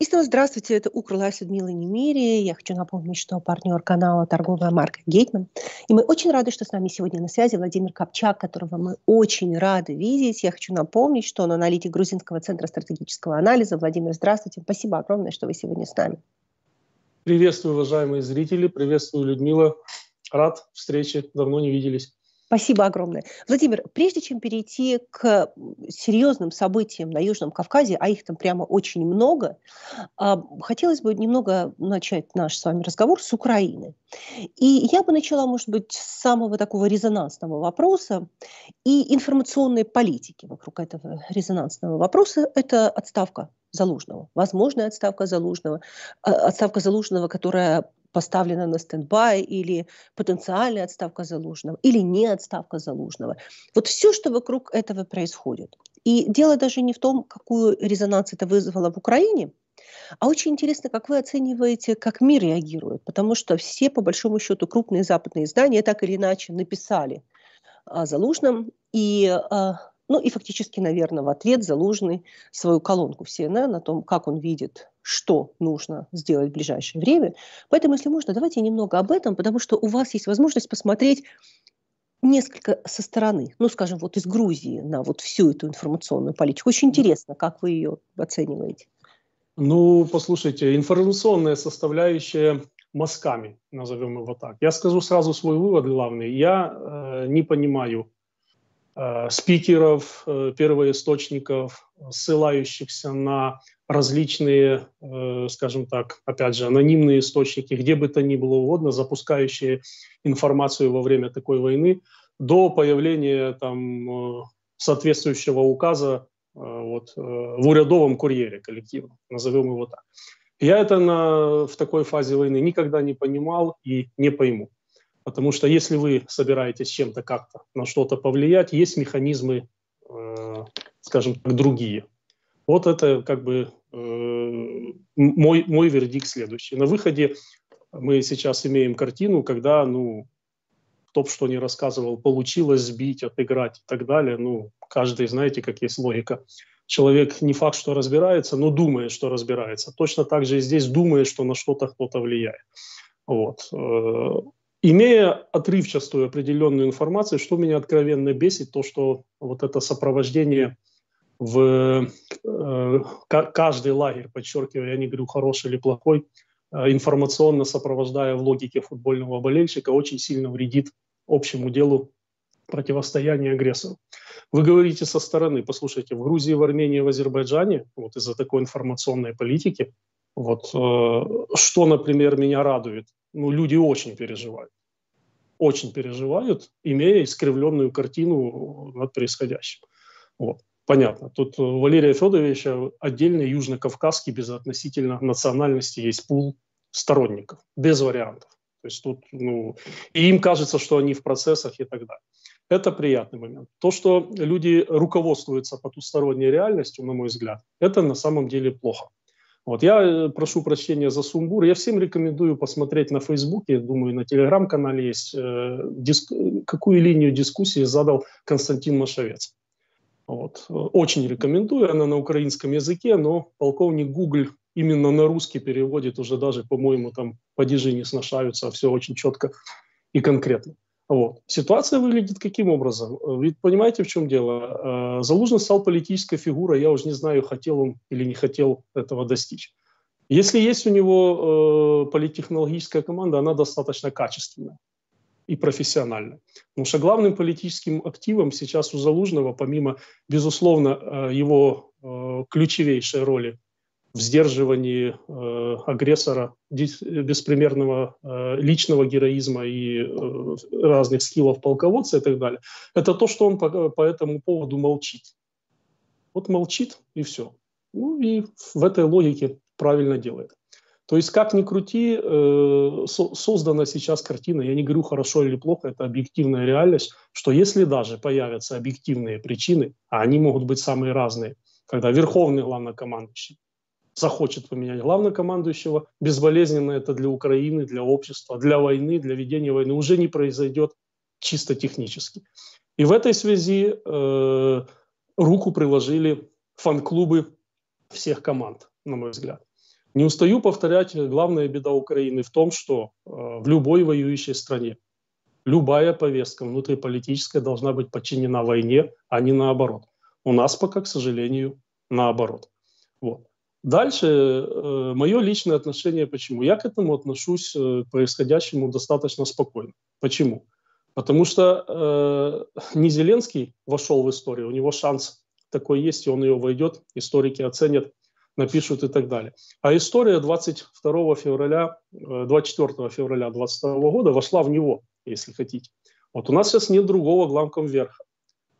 И снова здравствуйте, это UKRLIFE, Людмила Немиря. Я хочу напомнить, что партнер канала торговая марка Гейтман. И мы очень рады, что с нами сегодня на связи Владимир Копчак, которого мы очень рады видеть. Я хочу напомнить, что он аналитик Грузинского центра стратегического анализа. Владимир, здравствуйте. Спасибо огромное, что вы сегодня с нами. Приветствую, уважаемые зрители. Приветствую, Людмила. Рад встрече. Давно не виделись. Спасибо огромное. Владимир, прежде чем перейти к серьезным событиям на Южном Кавказе, а их там прямо очень много, хотелось бы немного начать наш с вами разговор с Украины. И я бы начала, может быть, с самого такого резонансного вопроса и информационной политики вокруг этого резонансного вопроса. Это отставка Залужного, возможная отставка Залужного, которая поставлена на стендбай, или потенциальная отставка Залужного, или не отставка Залужного. Вот все, что вокруг этого происходит. И дело даже не в том, какую резонанс это вызвало в Украине, а очень интересно, как вы оцениваете, как мир реагирует, потому что все, по большому счету, крупные западные издания так или иначе написали о Залужном, и фактически, наверное, в ответ Залужный свою колонку в CNN о том, как он видит, что нужно сделать в ближайшее время. Поэтому, если можно, давайте немного об этом, потому что у вас есть возможность посмотреть несколько со стороны, скажем, вот из Грузии на вот всю эту информационную политику. Очень интересно, как вы ее оцениваете. Послушайте, информационная составляющая мазками, назовем его так. Я скажу сразу свой вывод главный. Я не понимаю спикеров, первоисточников, ссылающихся на различные, скажем так, опять же, анонимные источники, где бы то ни было угодно, запускающие информацию во время такой войны, до появления там соответствующего указа в урядовом курьере коллективном, назовем его так. Я это в такой фазе войны никогда не понимал и не пойму. Потому что если вы собираетесь чем-то как-то на что-то повлиять, есть механизмы, скажем так, другие. Вот это как бы мой вердикт следующий. На выходе мы сейчас имеем картину, когда, кто бы что ни рассказывал, получилось сбить, отыграть и так далее. Каждый, знаете, как есть логика. Человек не факт, что разбирается, но думает, что разбирается. Точно так же и здесь думает, что на что-то кто-то влияет. Вот. Имея отрывчастую определенную информацию, что меня откровенно бесит, то, что вот это сопровождение в каждый лагерь, подчеркиваю, я не говорю хороший или плохой, информационно сопровождая в логике футбольного болельщика, очень сильно вредит общему делу противостояния агрессору. Вы говорите со стороны, послушайте, в Грузии, в Армении, в Азербайджане, вот из-за такой информационной политики, что, например, меня радует, люди очень переживают, имея искривленную картину над происходящим. Вот. Понятно. Тут у Валерия Федоровича отдельный южно-кавказский безотносительно национальности есть пул сторонников, без вариантов. То есть тут, и им кажется, что они в процессах и так далее. Это приятный момент. То, что люди руководствуются потусторонней реальностью, на мой взгляд, это на самом деле плохо. Вот, я прошу прощения за сумбур. Я всем рекомендую посмотреть на Фейсбуке, думаю, на Телеграм-канале есть, какую линию дискуссии задал Константин Машовец. Вот, очень рекомендую, она на украинском языке, но полковник Google именно на русский переводит уже даже, по-моему, там падежи не сношаются, все очень четко и конкретно. Вот. Ситуация выглядит каким образом? Ведь понимаете, в чем дело? Залужный стал политической фигурой, я уже не знаю, хотел он или не хотел этого достичь. Если есть у него политтехнологическая команда, она достаточно качественная и профессиональная. Потому что главным политическим активом сейчас у Залужного, помимо, безусловно, его ключевейшей роли в сдерживании агрессора, беспримерного личного героизма и разных скиллов полководца и так далее, это то, что он по этому поводу молчит. Вот молчит и все. И в этой логике правильно делает. То есть, как ни крути, создана сейчас картина, я не говорю хорошо или плохо, это объективная реальность, что если даже появятся объективные причины, а они могут быть самые разные, когда верховный главнокомандующий захочет поменять главнокомандующего, безболезненно это для Украины, для общества, для войны, для ведения войны уже не произойдет чисто технически. И в этой связи руку приложили фан-клубы всех команд, на мой взгляд. Не устаю повторять, главная беда Украины в том, что в любой воюющей стране любая повестка внутриполитическая должна быть подчинена войне, а не наоборот. У нас пока, к сожалению, наоборот. Вот. Дальше мое личное отношение почему? Я к этому отношусь к происходящему достаточно спокойно. Почему? Потому что не Зеленский вошел в историю, у него шанс такой есть, и он ее войдет, историки оценят, напишут и так далее. А история 24 февраля 2022 года вошла в него, если хотите. Вот у нас сейчас нет другого главкомверха.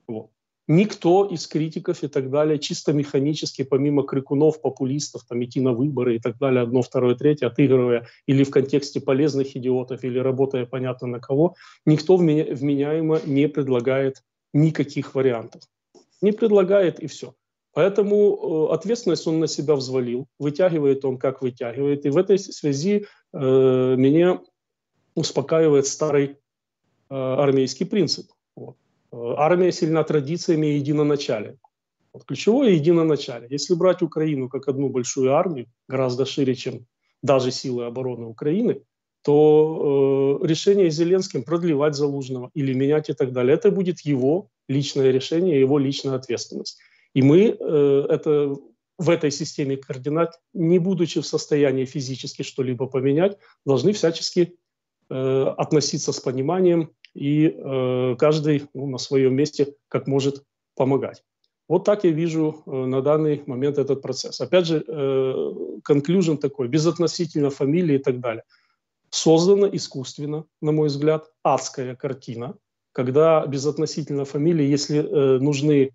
Вот. Никто из критиков и так далее чисто механически, помимо крикунов, популистов, там идти на выборы и так далее, одно, второе, третье, отыгрывая или в контексте полезных идиотов, или работая понятно на кого, никто вменяемо не предлагает никаких вариантов. Не предлагает и все. Поэтому ответственность он на себя взвалил, вытягивает он как вытягивает. И в этой связи меня успокаивает старый армейский принцип. Вот. Армия сильна традициями и единоначалием. Вот ключевое единоначалие. Если брать Украину как одну большую армию, гораздо шире, чем даже силы обороны Украины, то решение Зеленским продлевать Залужного или менять и так далее, это будет его личное решение, его личная ответственность. И мы в этой системе координат, не будучи в состоянии физически что-либо поменять, должны всячески относиться с пониманием и каждый на своем месте как может помогать. Вот так я вижу на данный момент этот процесс. Опять же, conclusion такой, безотносительно фамилии и так далее. Создана искусственно, на мой взгляд, адская картина, когда безотносительно фамилии, если нужны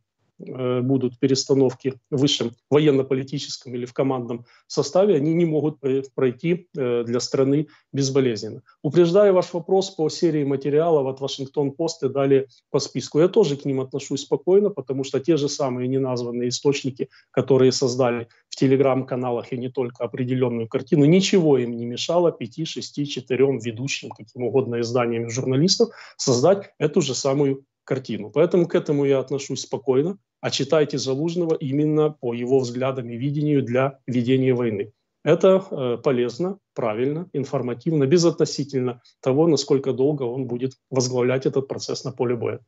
будут перестановки в высшем военно-политическом или в командном составе, они не могут пройти для страны безболезненно. Упреждая ваш вопрос по серии материалов от Вашингтон-Пост и далее по списку, я тоже к ним отношусь спокойно, потому что те же самые неназванные источники, которые создали в телеграм-каналах и не только определенную картину, ничего им не мешало 5, 6, 4 ведущим, каким угодно изданиям журналистов, создать эту же самую картину. Поэтому к этому я отношусь спокойно. А читайте Залужного именно по его взглядам и видению для ведения войны. Это полезно, правильно, информативно, безотносительно того, насколько долго он будет возглавлять этот процесс на поле боя.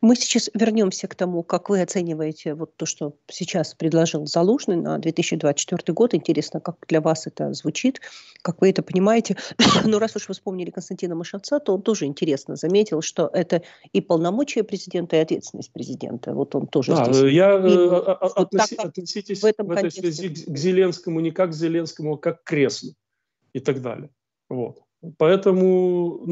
Мы сейчас вернемся к тому, как вы оцениваете вот то, что сейчас предложил Залужный на 2024 год. Интересно, как для вас это звучит, как вы это понимаете. Но раз уж вы вспомнили Константина Машовца, то он тоже интересно заметил, что это и полномочия президента, и ответственность президента. Вот он тоже здесь. Относитесь в этой связи к Зеленскому не как к Зеленскому, а как к креслу и так далее. Вот. Поэтому,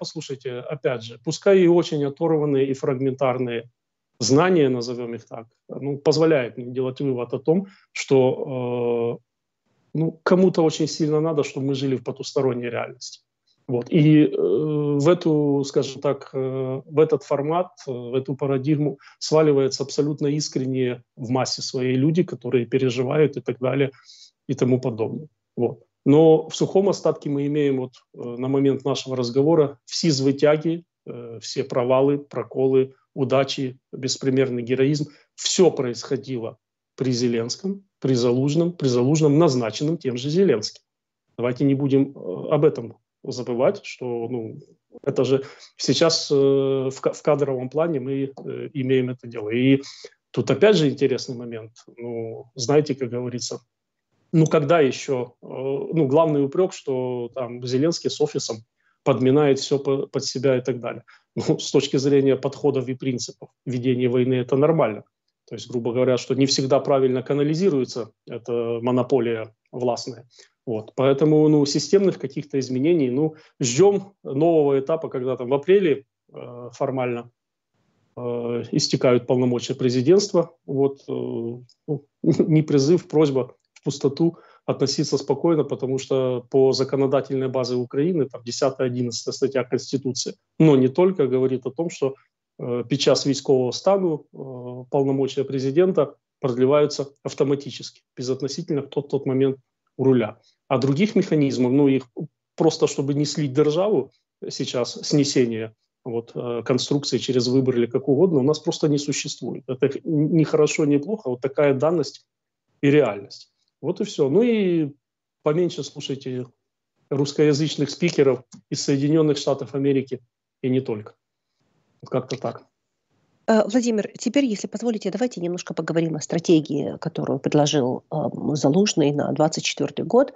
послушайте, опять же, пускай и очень оторванные и фрагментарные знания, назовем их так, позволяет мне делать вывод о том, что кому-то очень сильно надо, чтобы мы жили в потусторонней реальности. Вот. И в этот формат, в эту парадигму сваливаются абсолютно искренние в массе своей люди, которые переживают и так далее и тому подобное. Вот. Но в сухом остатке мы имеем на момент нашего разговора все звитяги, все провалы, проколы, удачи, беспримерный героизм. Все происходило при Зеленском, при Залужном, назначенном тем же Зеленским. Давайте не будем об этом забывать, что это же сейчас в кадровом плане мы имеем это дело. И тут опять же интересный момент. Знаете, как говорится... когда еще, главный упрек, что там Зеленский с офисом подминает все под себя и так далее. С точки зрения подходов и принципов ведения войны это нормально. То есть, грубо говоря, что не всегда правильно канализируется эта монополия властная. Вот. Поэтому системных каких-то изменений, ждем нового этапа, когда там в апреле формально истекают полномочия президентства. Вот не призыв, просьба. Пустоту относиться спокойно, потому что по законодательной базе Украины, там 10-11 статья Конституции, но не только, говорит о том, что під час військового стану полномочия президента продлеваются автоматически, безотносительно в тот момент у руля. А других механизмов, их просто, чтобы не слить державу сейчас, снесение конструкции через выбор или как угодно, у нас просто не существует. Это ни хорошо, ни плохо, такая данность и реальность. Вот и все. Ну и поменьше слушайте русскоязычных спикеров из Соединенных Штатов Америки и не только. Вот как-то так. Владимир, теперь, если позволите, давайте немножко поговорим о стратегии, которую предложил Залужный на 2024 год.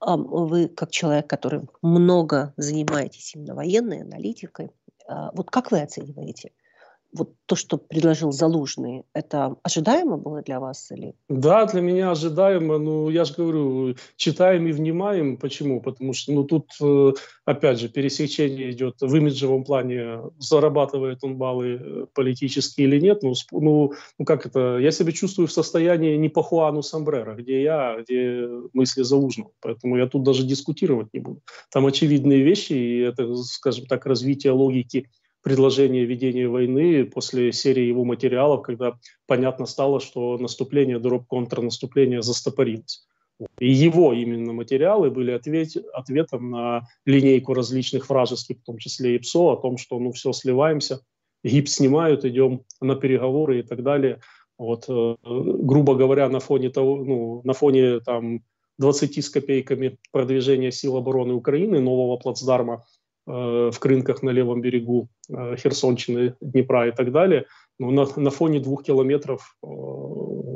Вы, как человек, который много занимаетесь именно военной аналитикой, вот как вы оцениваете? Вот то, что предложил Залужный, это ожидаемо было для вас? Или? Да, для меня ожидаемо. Ну, я же говорю, читаем и внимаем. Почему? Потому что ну, тут, опять же, пересечение идет в имиджевом плане. Зарабатывает он баллы политические или нет? Ну как это? Я себя чувствую в состоянии не по Хуану Самбрера, где мысли Залужного. Поэтому я тут даже дискутировать не буду. Там очевидные вещи, и это, скажем так, развитие логики предложение ведения войны после серии его материалов, когда понятно стало, что наступление, дроп контрнаступление застопорилось. И его именно материалы были ответом на линейку различных вражеских, в том числе и ПСО, о том, что ну все, сливаемся, ГИП снимают, идем на переговоры и так далее. Вот, грубо говоря, на фоне того, ну, на фоне там 20 с копейками продвижения сил обороны Украины, нового плацдарма, в Крынках на левом берегу Херсонщины, Днепра и так далее, ну, на фоне 2 километров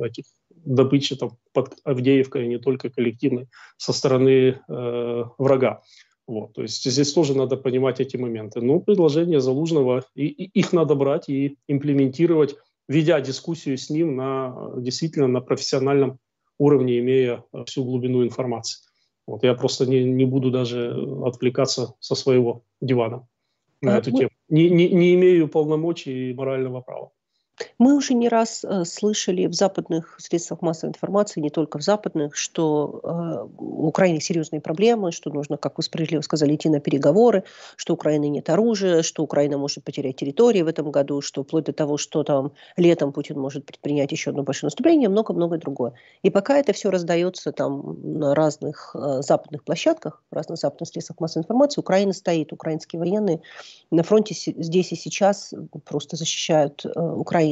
этих добычи там, под Авдеевкой, не только коллективной, со стороны врага. Вот. То есть здесь тоже надо понимать эти моменты. Ну, предложения Залужного, их надо брать и имплементировать, ведя дискуссию с ним действительно на профессиональном уровне, имея всю глубину информации. Вот, я просто не буду даже отвлекаться со своего дивана на эту тему. Не имею полномочий и морального права. Мы уже не раз слышали в западных средствах массовой информации, не только в западных, что у Украины серьезные проблемы, что нужно, как вы справедливо сказали, идти на переговоры, что у Украины нет оружия, что Украина может потерять территории в этом году, что вплоть до того, что там летом Путин может предпринять еще одно большое наступление, много-много другое. И пока это все раздается там на разных западных площадках, в разных западных средствах массовой информации, Украина стоит, украинские военные на фронте здесь и сейчас просто защищают Украину.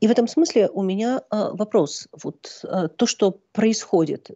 И в этом смысле у меня вопрос. Вот то, что происходит,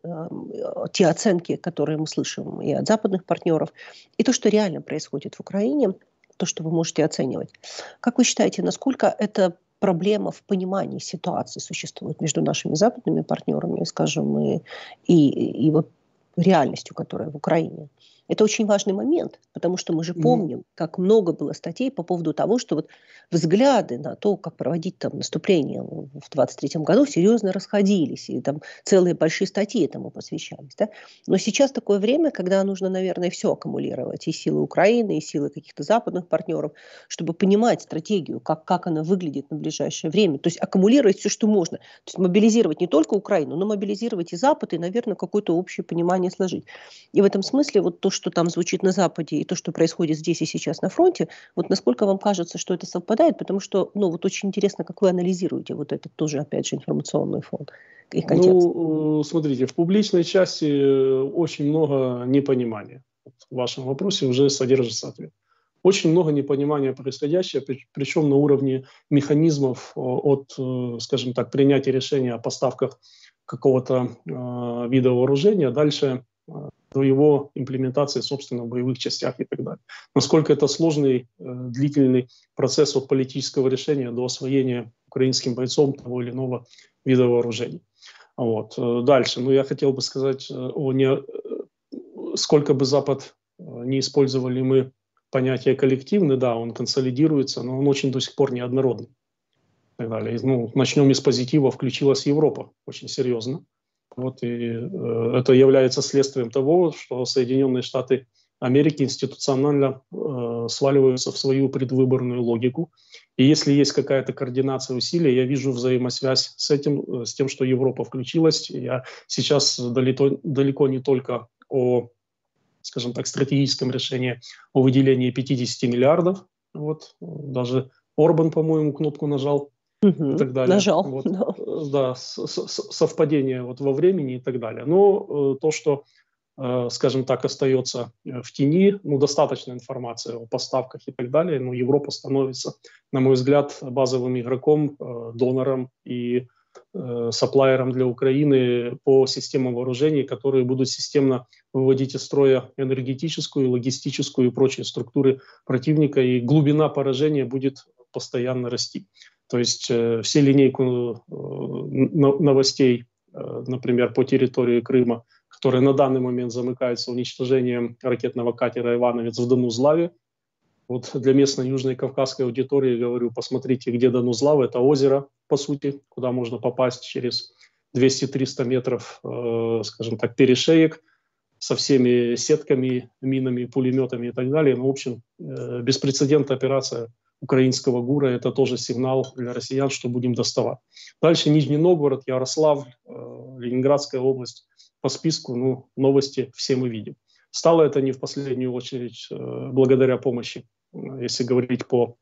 те оценки, которые мы слышим и от западных партнеров, и то, что реально происходит в Украине, то, что вы можете оценивать. Как вы считаете, насколько это проблема в понимании ситуации существует между нашими западными партнерами, скажем, и вот реальностью, которая в Украине? Это очень важный момент, потому что мы же помним, как много было статей по поводу того, что вот взгляды на то, как проводить там наступление в 23-м году, серьезно расходились, и там целые большие статьи этому посвящались. Да? Но сейчас такое время, когда нужно, наверное, все аккумулировать, и силы Украины, и силы каких-то западных партнеров, чтобы понимать стратегию, как она выглядит на ближайшее время. То есть аккумулировать все, что можно. То есть мобилизировать не только Украину, но мобилизировать и Запад, и, наверное, какое-то общее понимание сложить. И в этом смысле вот то, что там звучит на Западе, и то, что происходит здесь и сейчас на фронте, вот насколько вам кажется, что это совпадает? Потому что, ну, вот очень интересно, как вы анализируете вот этот тоже, опять же, информационный фон и контекст. Ну, смотрите, в публичной части очень много непонимания. В вашем вопросе уже содержится ответ. Очень много непонимания происходящего, причем на уровне механизмов от, скажем так, принятия решения о поставках какого-то вида вооружения, дальше до его имплементации, собственно, в боевых частях и так далее. Насколько это сложный, длительный процесс от политического решения до освоения украинским бойцом того или иного вида вооружений. Вот. Дальше. Ну, я хотел бы сказать, сколько бы Запад не использовали мы понятие коллективный, да, он консолидируется, но он очень до сих пор неоднородный. И так далее. Ну, начнем из позитива. Включилась Европа очень серьезно. Вот, и это является следствием того, что Соединенные Штаты Америки институционально сваливаются в свою предвыборную логику. И если есть какая-то координация усилий, я вижу взаимосвязь с тем, что Европа включилась. Я сейчас далеко не только о, скажем так, стратегическом решении о выделении 50 миллиардов. Вот, даже Орбан, по-моему, кнопку нажал. И так далее. Нажал. Вот, да, совпадение вот во времени и так далее. Но то, что, скажем так, остается в тени, ну, достаточно информации о поставках и так далее, но Европа становится, на мой взгляд, базовым игроком, донором и сапплайером для Украины по системам вооружений, которые будут системно выводить из строя энергетическую, логистическую и прочие структуры противника, и глубина поражения будет постоянно расти. То есть все линейку новостей, например, по территории Крыма, которые на данный момент замыкаются уничтожением ракетного катера «Ивановец» в Донузлаве. Вот для местной южной кавказской аудитории говорю, посмотрите, где Донузлава. Это озеро, по сути, куда можно попасть через 200-300 метров, скажем так, перешеек со всеми сетками, минами, пулеметами и так далее. Ну, в общем, беспрецедентная операция украинского ГУРа. Это тоже сигнал для россиян, что будем доставать. Дальше Нижний Новгород, Ярославль, Ленинградская область. По списку, ну, новости все мы видим. Стало это не в последнюю очередь благодаря помощи, если говорить по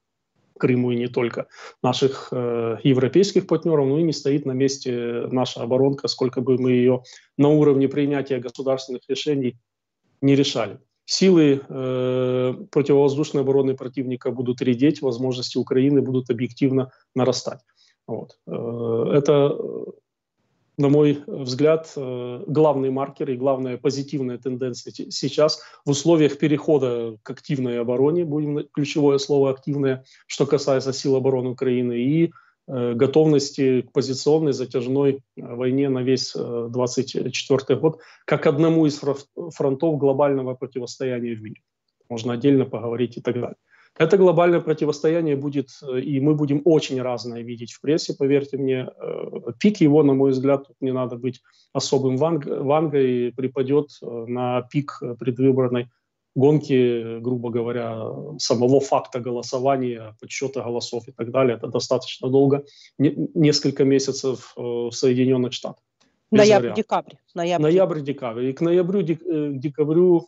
Крыму и не только, наших европейских партнеров, ну и не стоит на месте наша оборонка, сколько бы мы ее на уровне принятия государственных решений не решали. Силы противовоздушной обороны противника будут редеть, возможности Украины будут объективно нарастать. Вот. Это, на мой взгляд, главный маркер и главная позитивная тенденция сейчас в условиях перехода к активной обороне, будем ключевое слово «активное», что касается сил обороны Украины, и готовности к позиционной затяжной войне на весь 2024 год, как одному из фронтов глобального противостояния в мире. Можно отдельно поговорить и так далее. Это глобальное противостояние будет, и мы будем очень разное видеть в прессе, поверьте мне. Пик его, на мой взгляд, тут не надо быть особым вангой, припадет на пик предвыборной гонки, грубо говоря, самого факта голосования, подсчета голосов и так далее. Это достаточно долго, несколько месяцев в Соединенных Штатах. Ноябрь-декабрь. Ноябрь-декабрь. И к ноябрю-декабрю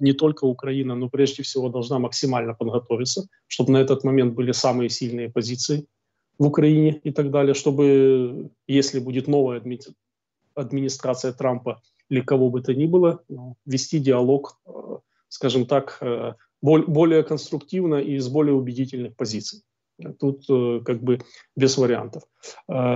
не только Украина, но прежде всего должна максимально подготовиться, чтобы на этот момент были самые сильные позиции в Украине и так далее, чтобы, если будет новая администрация Трампа или кого бы то ни было, вести диалог, скажем так, более конструктивно и с более убедительных позиций. Тут как бы без вариантов.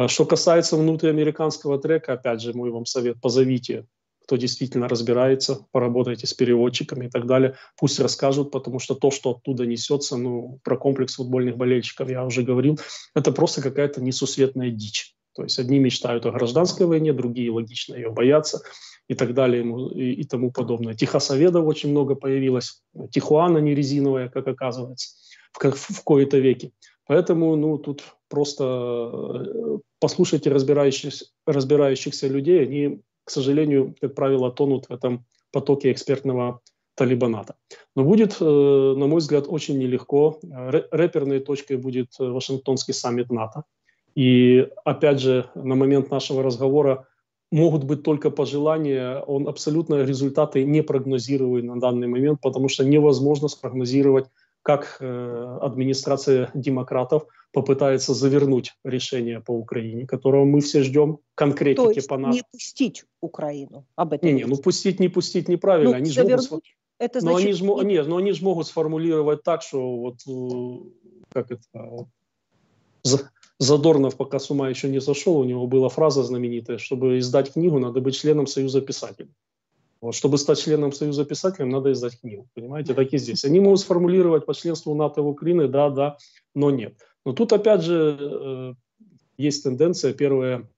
Что касается внутриамериканского трека, опять же, мой вам совет, позовите, кто действительно разбирается, поработайте с переводчиками и так далее, пусть расскажут, потому что то, что оттуда несется, ну, про комплекс футбольных болельщиков я уже говорил, это просто какая-то несусветная дичь. То есть одни мечтают о гражданской войне, другие логично ее боятся и так далее и тому подобное. Техасоведов очень много появилось, Тихуана не резиновая, как оказывается, в кои-то веки. Поэтому, ну, тут просто послушайте разбирающихся людей, они, к сожалению, как правило, тонут в этом потоке экспертного талибаната. Но будет, на мой взгляд, очень нелегко. Реперной точкой будет Вашингтонский саммит НАТО. И, опять же, на момент нашего разговора могут быть только пожелания, он абсолютно результаты не прогнозирует на данный момент, потому что невозможно спрогнозировать, как администрация демократов попытается завернуть решение по Украине, которого мы все ждем, конкретики. То есть по нам. Не пустить Украину об этом. Не, ну пустить, не пустить неправильно. Ну, они завернуть, могут... это значит... но они же могут сформулировать так, что вот как это... Задорнов, пока с ума еще не сошел, у него была фраза знаменитая: чтобы издать книгу, надо быть членом Союза писателей. Вот, чтобы стать членом Союза писателей, надо издать книгу. Понимаете, так и здесь. Они могут сформулировать по членству НАТО в Украине, да, но нет. Но тут опять же есть тенденция. Первая,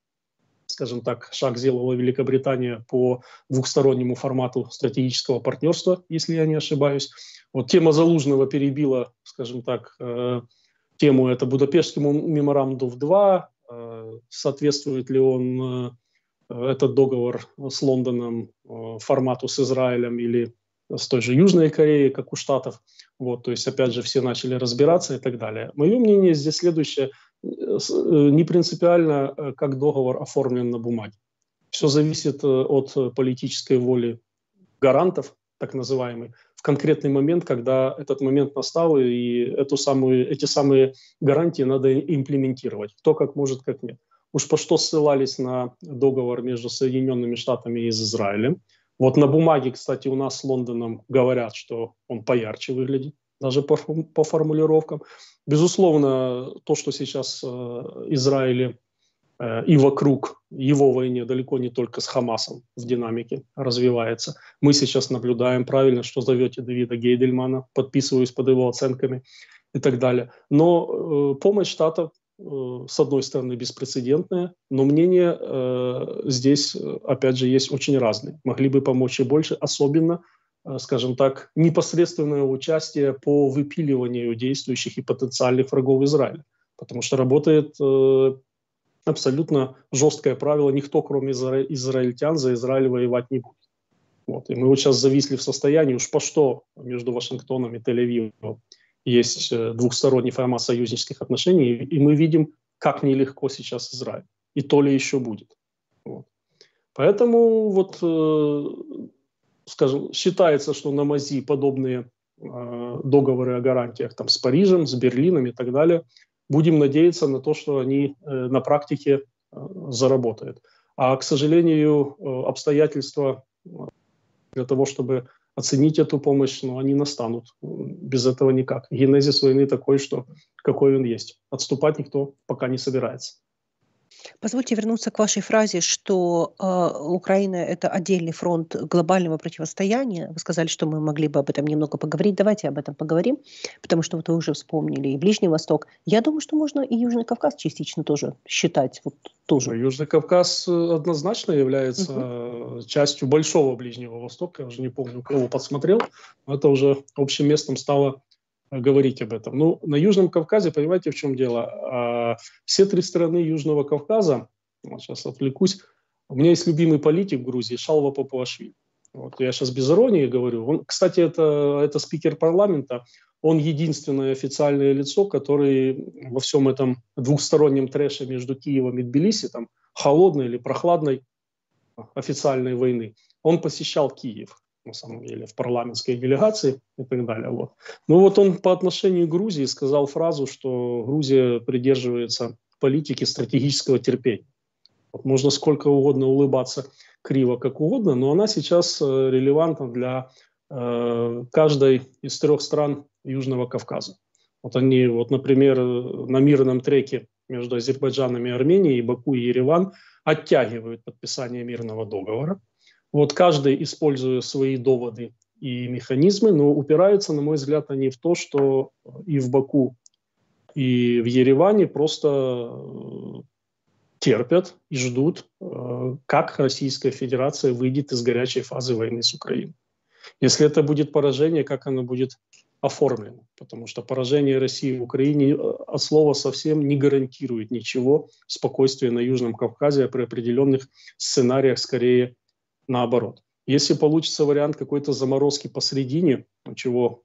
скажем так, шаг сделала Великобритания по двухстороннему формату стратегического партнерства, если я не ошибаюсь. Вот тема Залужного перебила, скажем так, тему это Будапештскому меморандуму-2, соответствует ли он... этот договор с Лондоном формату с Израилем или с той же Южной Кореей, как у Штатов. Вот, то есть, опять же, все начали разбираться и так далее. Мое мнение здесь следующее. Не принципиально, как договор оформлен на бумаге. Все зависит от политической воли гарантов, так называемый, в конкретный момент, когда этот момент настал, и эти самые гарантии надо имплементировать. Кто как может, как нет. Уж по что ссылались на договор между Соединенными Штатами и Израилем. Вот на бумаге, кстати, у нас с Лондоном говорят, что он поярче выглядит, даже по формулировкам. Безусловно, то, что сейчас Израиль и вокруг его войне, далеко не только с Хамасом, в динамике развивается. Мы сейчас наблюдаем, правильно, что зовете Давида Гейдельмана, подписываюсь под его оценками и так далее. Но помощь Штатов, с одной стороны, беспрецедентная, но мнения здесь, опять же, есть очень разные. Могли бы помочь и больше, особенно, скажем так, непосредственное участие по выпиливанию действующих и потенциальных врагов Израиля. Потому что работает... абсолютно жесткое правило, никто, кроме израильтян, за Израиль воевать не будет. Вот. И мы вот сейчас зависли в состоянии, уж по что между Вашингтоном и Тель-Авивом есть двухсторонний формат союзнических отношений, и мы видим, как нелегко сейчас Израиль, и то ли еще будет. Вот. Поэтому, вот, скажем, считается, что на мази подобные договоры о гарантиях там, с Парижем, с Берлином и так далее – будем надеяться на то, что они на практике заработают. А, к сожалению, обстоятельства для того, чтобы оценить эту помощь, ну, они настанут. Без этого никак. Генезис войны такой, что какой он есть. Отступать никто пока не собирается. Позвольте вернуться к вашей фразе, что Украина – это отдельный фронт глобального противостояния. Вы сказали, что мы могли бы об этом немного поговорить. Давайте об этом поговорим, потому что вот вы уже вспомнили и Ближний Восток. Я думаю, что можно и Южный Кавказ частично тоже считать. Вот, тоже. Южный Кавказ однозначно является частью большого Ближнего Востока. Я уже не помню, кого подсмотрел. Но это уже общим местом стало... говорить об этом. Ну, на Южном Кавказе, понимаете, в чем дело? Все три страны Южного Кавказа, сейчас отвлекусь, у меня есть любимый политик в Грузии, Шалва Папуашвили. Вот, я сейчас без иронии говорю. Он, кстати, это спикер парламента, он единственное официальное лицо, которое во всем этом двухстороннем трэше между Киевом и Тбилиси, там, холодной или прохладной официальной войны, он посещал Киев. На самом деле, в парламентской делегации и так далее. Вот. Ну вот он по отношению к Грузии сказал фразу, что Грузия придерживается политики стратегического терпения. Вот можно сколько угодно улыбаться криво, как угодно, но она сейчас релевантна для каждой из трех стран Южного Кавказа. Вот они, вот, например, на мирном треке между Азербайджаном и Арменией, Баку и Ереван оттягивают подписание мирного договора. Вот каждый, используя свои доводы и механизмы, но упираются, на мой взгляд, они в то, что и в Баку, и в Ереване просто терпят и ждут, как Российская Федерация выйдет из горячей фазы войны с Украиной. Если это будет поражение, как оно будет оформлено? Потому что поражение России в Украине от слова совсем не гарантирует ничего спокойствия на Южном Кавказе, а при определенных сценариях скорее наоборот. Если получится вариант какой-то заморозки посредине, чего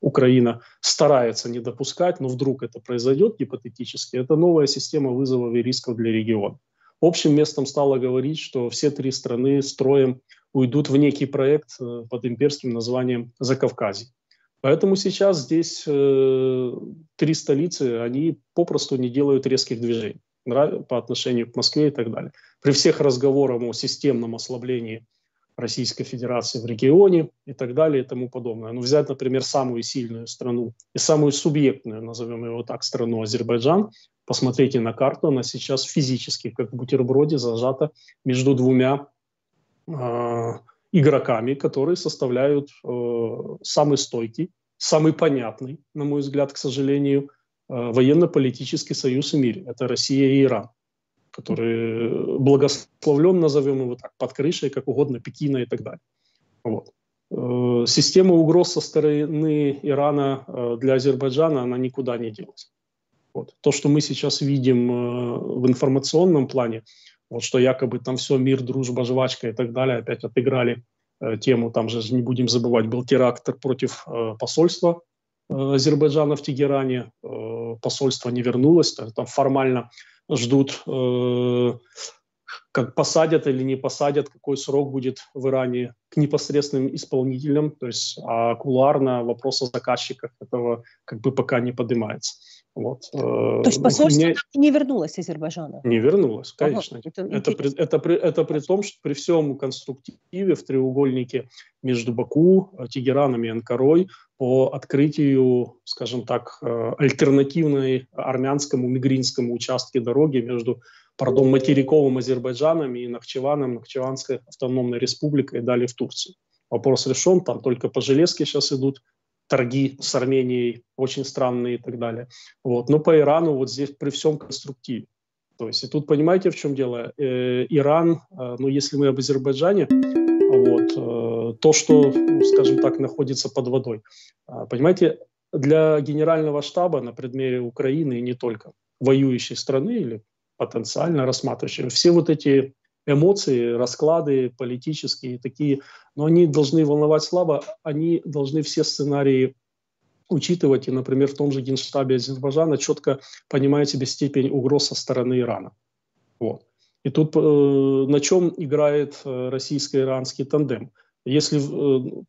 Украина старается не допускать, но вдруг это произойдет гипотетически, это новая система вызовов и рисков для региона. Общим местом стало говорить, что все три страны строем уйдут в некий проект под имперским названием «Закавказье». Поэтому сейчас здесь три столицы, они попросту не делают резких движений по отношению к Москве и так далее. При всех разговорах о системном ослаблении Российской Федерации в регионе и так далее и тому подобное. Ну, взять, например, самую сильную страну и самую субъектную, назовем его так, страну Азербайджан. Посмотрите на карту, она сейчас физически, как в бутерброде, зажата между двумя игроками, которые составляют самый стойкий, самый понятный, на мой взгляд, к сожалению, военно-политический союз в мире. Это Россия и Иран, который благословлен, назовем его так, под крышей, как угодно, Пекина и так далее. Вот. Система угроз со стороны Ирана для Азербайджана, она никуда не делась. Вот. То, что мы сейчас видим в информационном плане, вот, что якобы там все мир, дружба, жвачка и так далее, опять отыграли тему, там же не будем забывать, был теракт против посольства Азербайджана в Тегеране, посольство не вернулось, там формально ждут, как посадят или не посадят, какой срок будет в Иране к непосредственным исполнителям, то есть кулуарно вопрос о заказчиках этого как бы пока не поднимается. Вот. То есть посольство не вернулось из Азербайджана? Не вернулось, конечно. Ага, это при том, что при всем конструктиве в треугольнике между Баку, Тегераном и Анкарой по открытию, скажем так, альтернативной армянскому мигринскому участке дороги между, пардон, материковым Азербайджаном и Нахчеваном, Нахчеванской автономной республикой, далее в Турцию. Вопрос решен, там только по железке сейчас идут торги с Арменией очень странные и так далее. Вот. Но по Ирану вот здесь при всем конструктиве. То есть и тут понимаете, в чем дело? Иран, ну если мы об Азербайджане, вот, то, что, скажем так, находится под водой. Понимаете, для Генерального штаба на предмет Украины и не только воюющей страны или потенциально рассматривающей, все вот эти эмоции, расклады политические такие, но они должны волновать слабо, они должны все сценарии учитывать. И, например, в том же Генштабе Азербайджана четко понимает себе степень угроз со стороны Ирана. Вот. И тут на чем играет российско-иранский тандем? Если,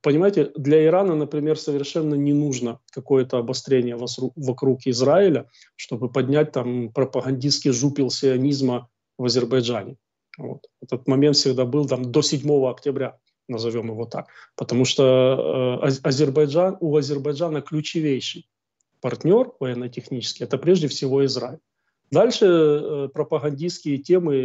понимаете, для Ирана, например, совершенно не нужно какое-то обострение вокруг Израиля, чтобы поднять там пропагандистский жупел сионизма в Азербайджане. Вот. Этот момент всегда был там, до 7 октября, назовем его так. Потому что у Азербайджана ключевейший партнер военно-технический – это прежде всего Израиль. Дальше пропагандистские темы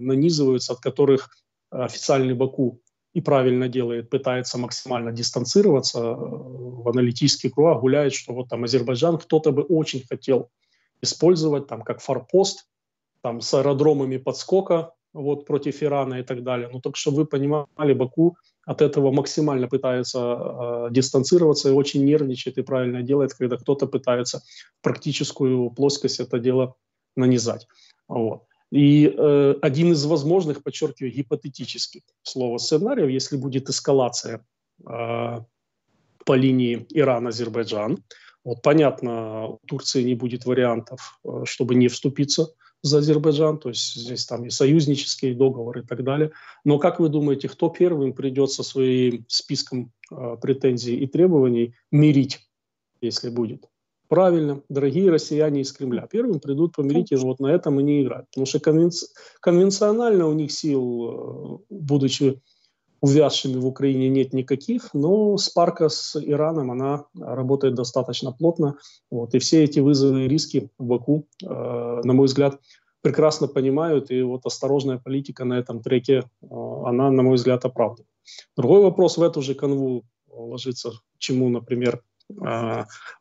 нанизываются, от которых официальный Баку и правильно делает, пытается максимально дистанцироваться в аналитических кругах, гуляет, что вот там Азербайджан кто-то бы очень хотел использовать там, как форпост там, с аэродромами подскока, вот, против Ирана и так далее. Но только чтобы вы понимали, Баку от этого максимально пытается дистанцироваться и очень нервничает и правильно делает, когда кто-то пытается практическую плоскость это дело нанизать. Вот. И один из возможных, подчеркиваю, гипотетических слова сценариев, если будет эскалация по линии Иран-Азербайджан, вот, понятно, у Турции не будет вариантов, чтобы не вступиться за Азербайджан, то есть здесь там и союзнические договоры и так далее. Но как вы думаете, кто первым придет со своим списком претензий и требований мирить, если будет? Правильно, дорогие россияне из Кремля. Первым придут помирить, и вот на этом они играют. Потому что конвенционально у них сил, будучи увязшими в Украине, нет никаких, но спарка с Ираном, она работает достаточно плотно. Вот. И все эти вызовы и риски в Баку, на мой взгляд, прекрасно понимают, и вот осторожная политика на этом треке, она, на мой взгляд, оправдана. Другой вопрос в эту же канву ложится, чему, например,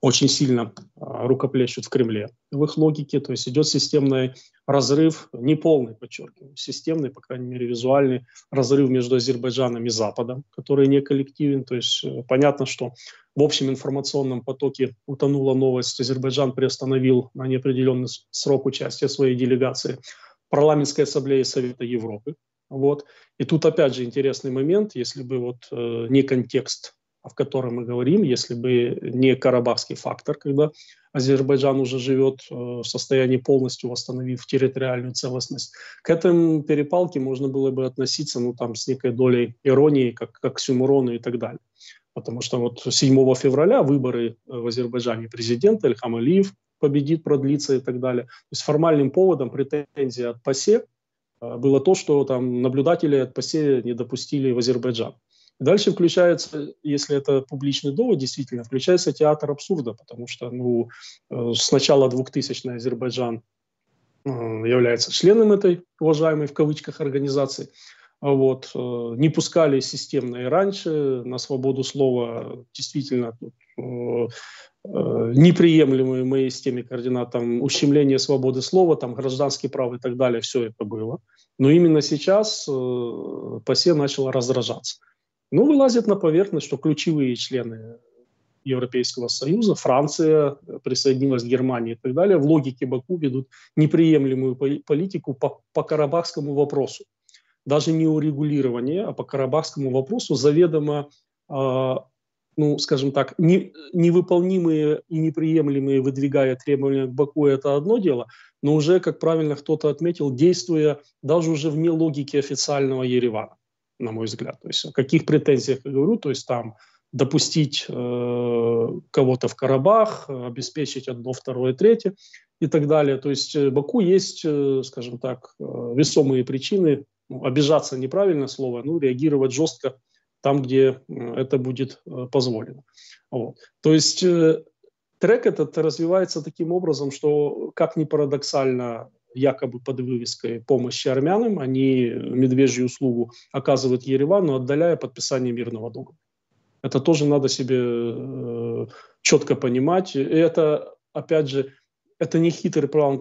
очень сильно рукоплещут в Кремле в их логике, то есть идет системный разрыв, не полный, подчеркиваю, системный, по крайней мере, визуальный разрыв между Азербайджаном и Западом, который не коллективен, то есть понятно, что в общем информационном потоке утонула новость, Азербайджан приостановил на неопределенный срок участие своей делегации в парламентской ассамблее Совета Европы, вот, и тут опять же интересный момент, если бы вот не контекст, в котором мы говорим, если бы не карабахский фактор, когда Азербайджан уже живет в состоянии, полностью восстановив территориальную целостность. К этой перепалке можно было бы относиться ну, там, с некой долей иронии, как к сюмурону и так далее. Потому что вот 7 февраля выборы в Азербайджане президента, Эльхам Алиев победит, продлится и так далее. То есть формальным поводом претензии от ПАСЕ было то, что там, наблюдатели от ПАСЕ не допустили в Азербайджан. Дальше включается, если это публичный довод, действительно, включается театр абсурда, потому что ну, с начала 2000-х Азербайджан является членом этой уважаемой в кавычках организации. Вот. Не пускали системно и раньше, на свободу слова действительно неприемлемые в моей системе координат, там, ущемление свободы слова, там, гражданские права и так далее, все это было. Но именно сейчас ПАСЕ начало раздражаться. Ну, вылазит на поверхность, что ключевые члены Европейского Союза, Франция, присоединилась к Германии и так далее, в логике Баку ведут неприемлемую политику по карабахскому вопросу. Даже не урегулирование, а по карабахскому вопросу заведомо, ну, скажем так, невыполнимые и неприемлемые, выдвигая требования к Баку, это одно дело, но уже, как правильно кто-то отметил, действуя даже уже вне логики официального Еревана. На мой взгляд, то есть о каких претензиях я говорю, то есть там допустить кого-то в Карабах, обеспечить одно, второе, третье и так далее. То есть Баку есть, скажем так, весомые причины, обижаться неправильно слово, но реагировать жестко там, где это будет позволено. Вот. То есть трек этот развивается таким образом, что, как ни парадоксально, якобы под вывеской помощи армянам, они медвежью услугу оказывают Еревану, отдаляя подписание мирного договора. Это тоже надо себе четко понимать. И это, опять же, это не хитрый план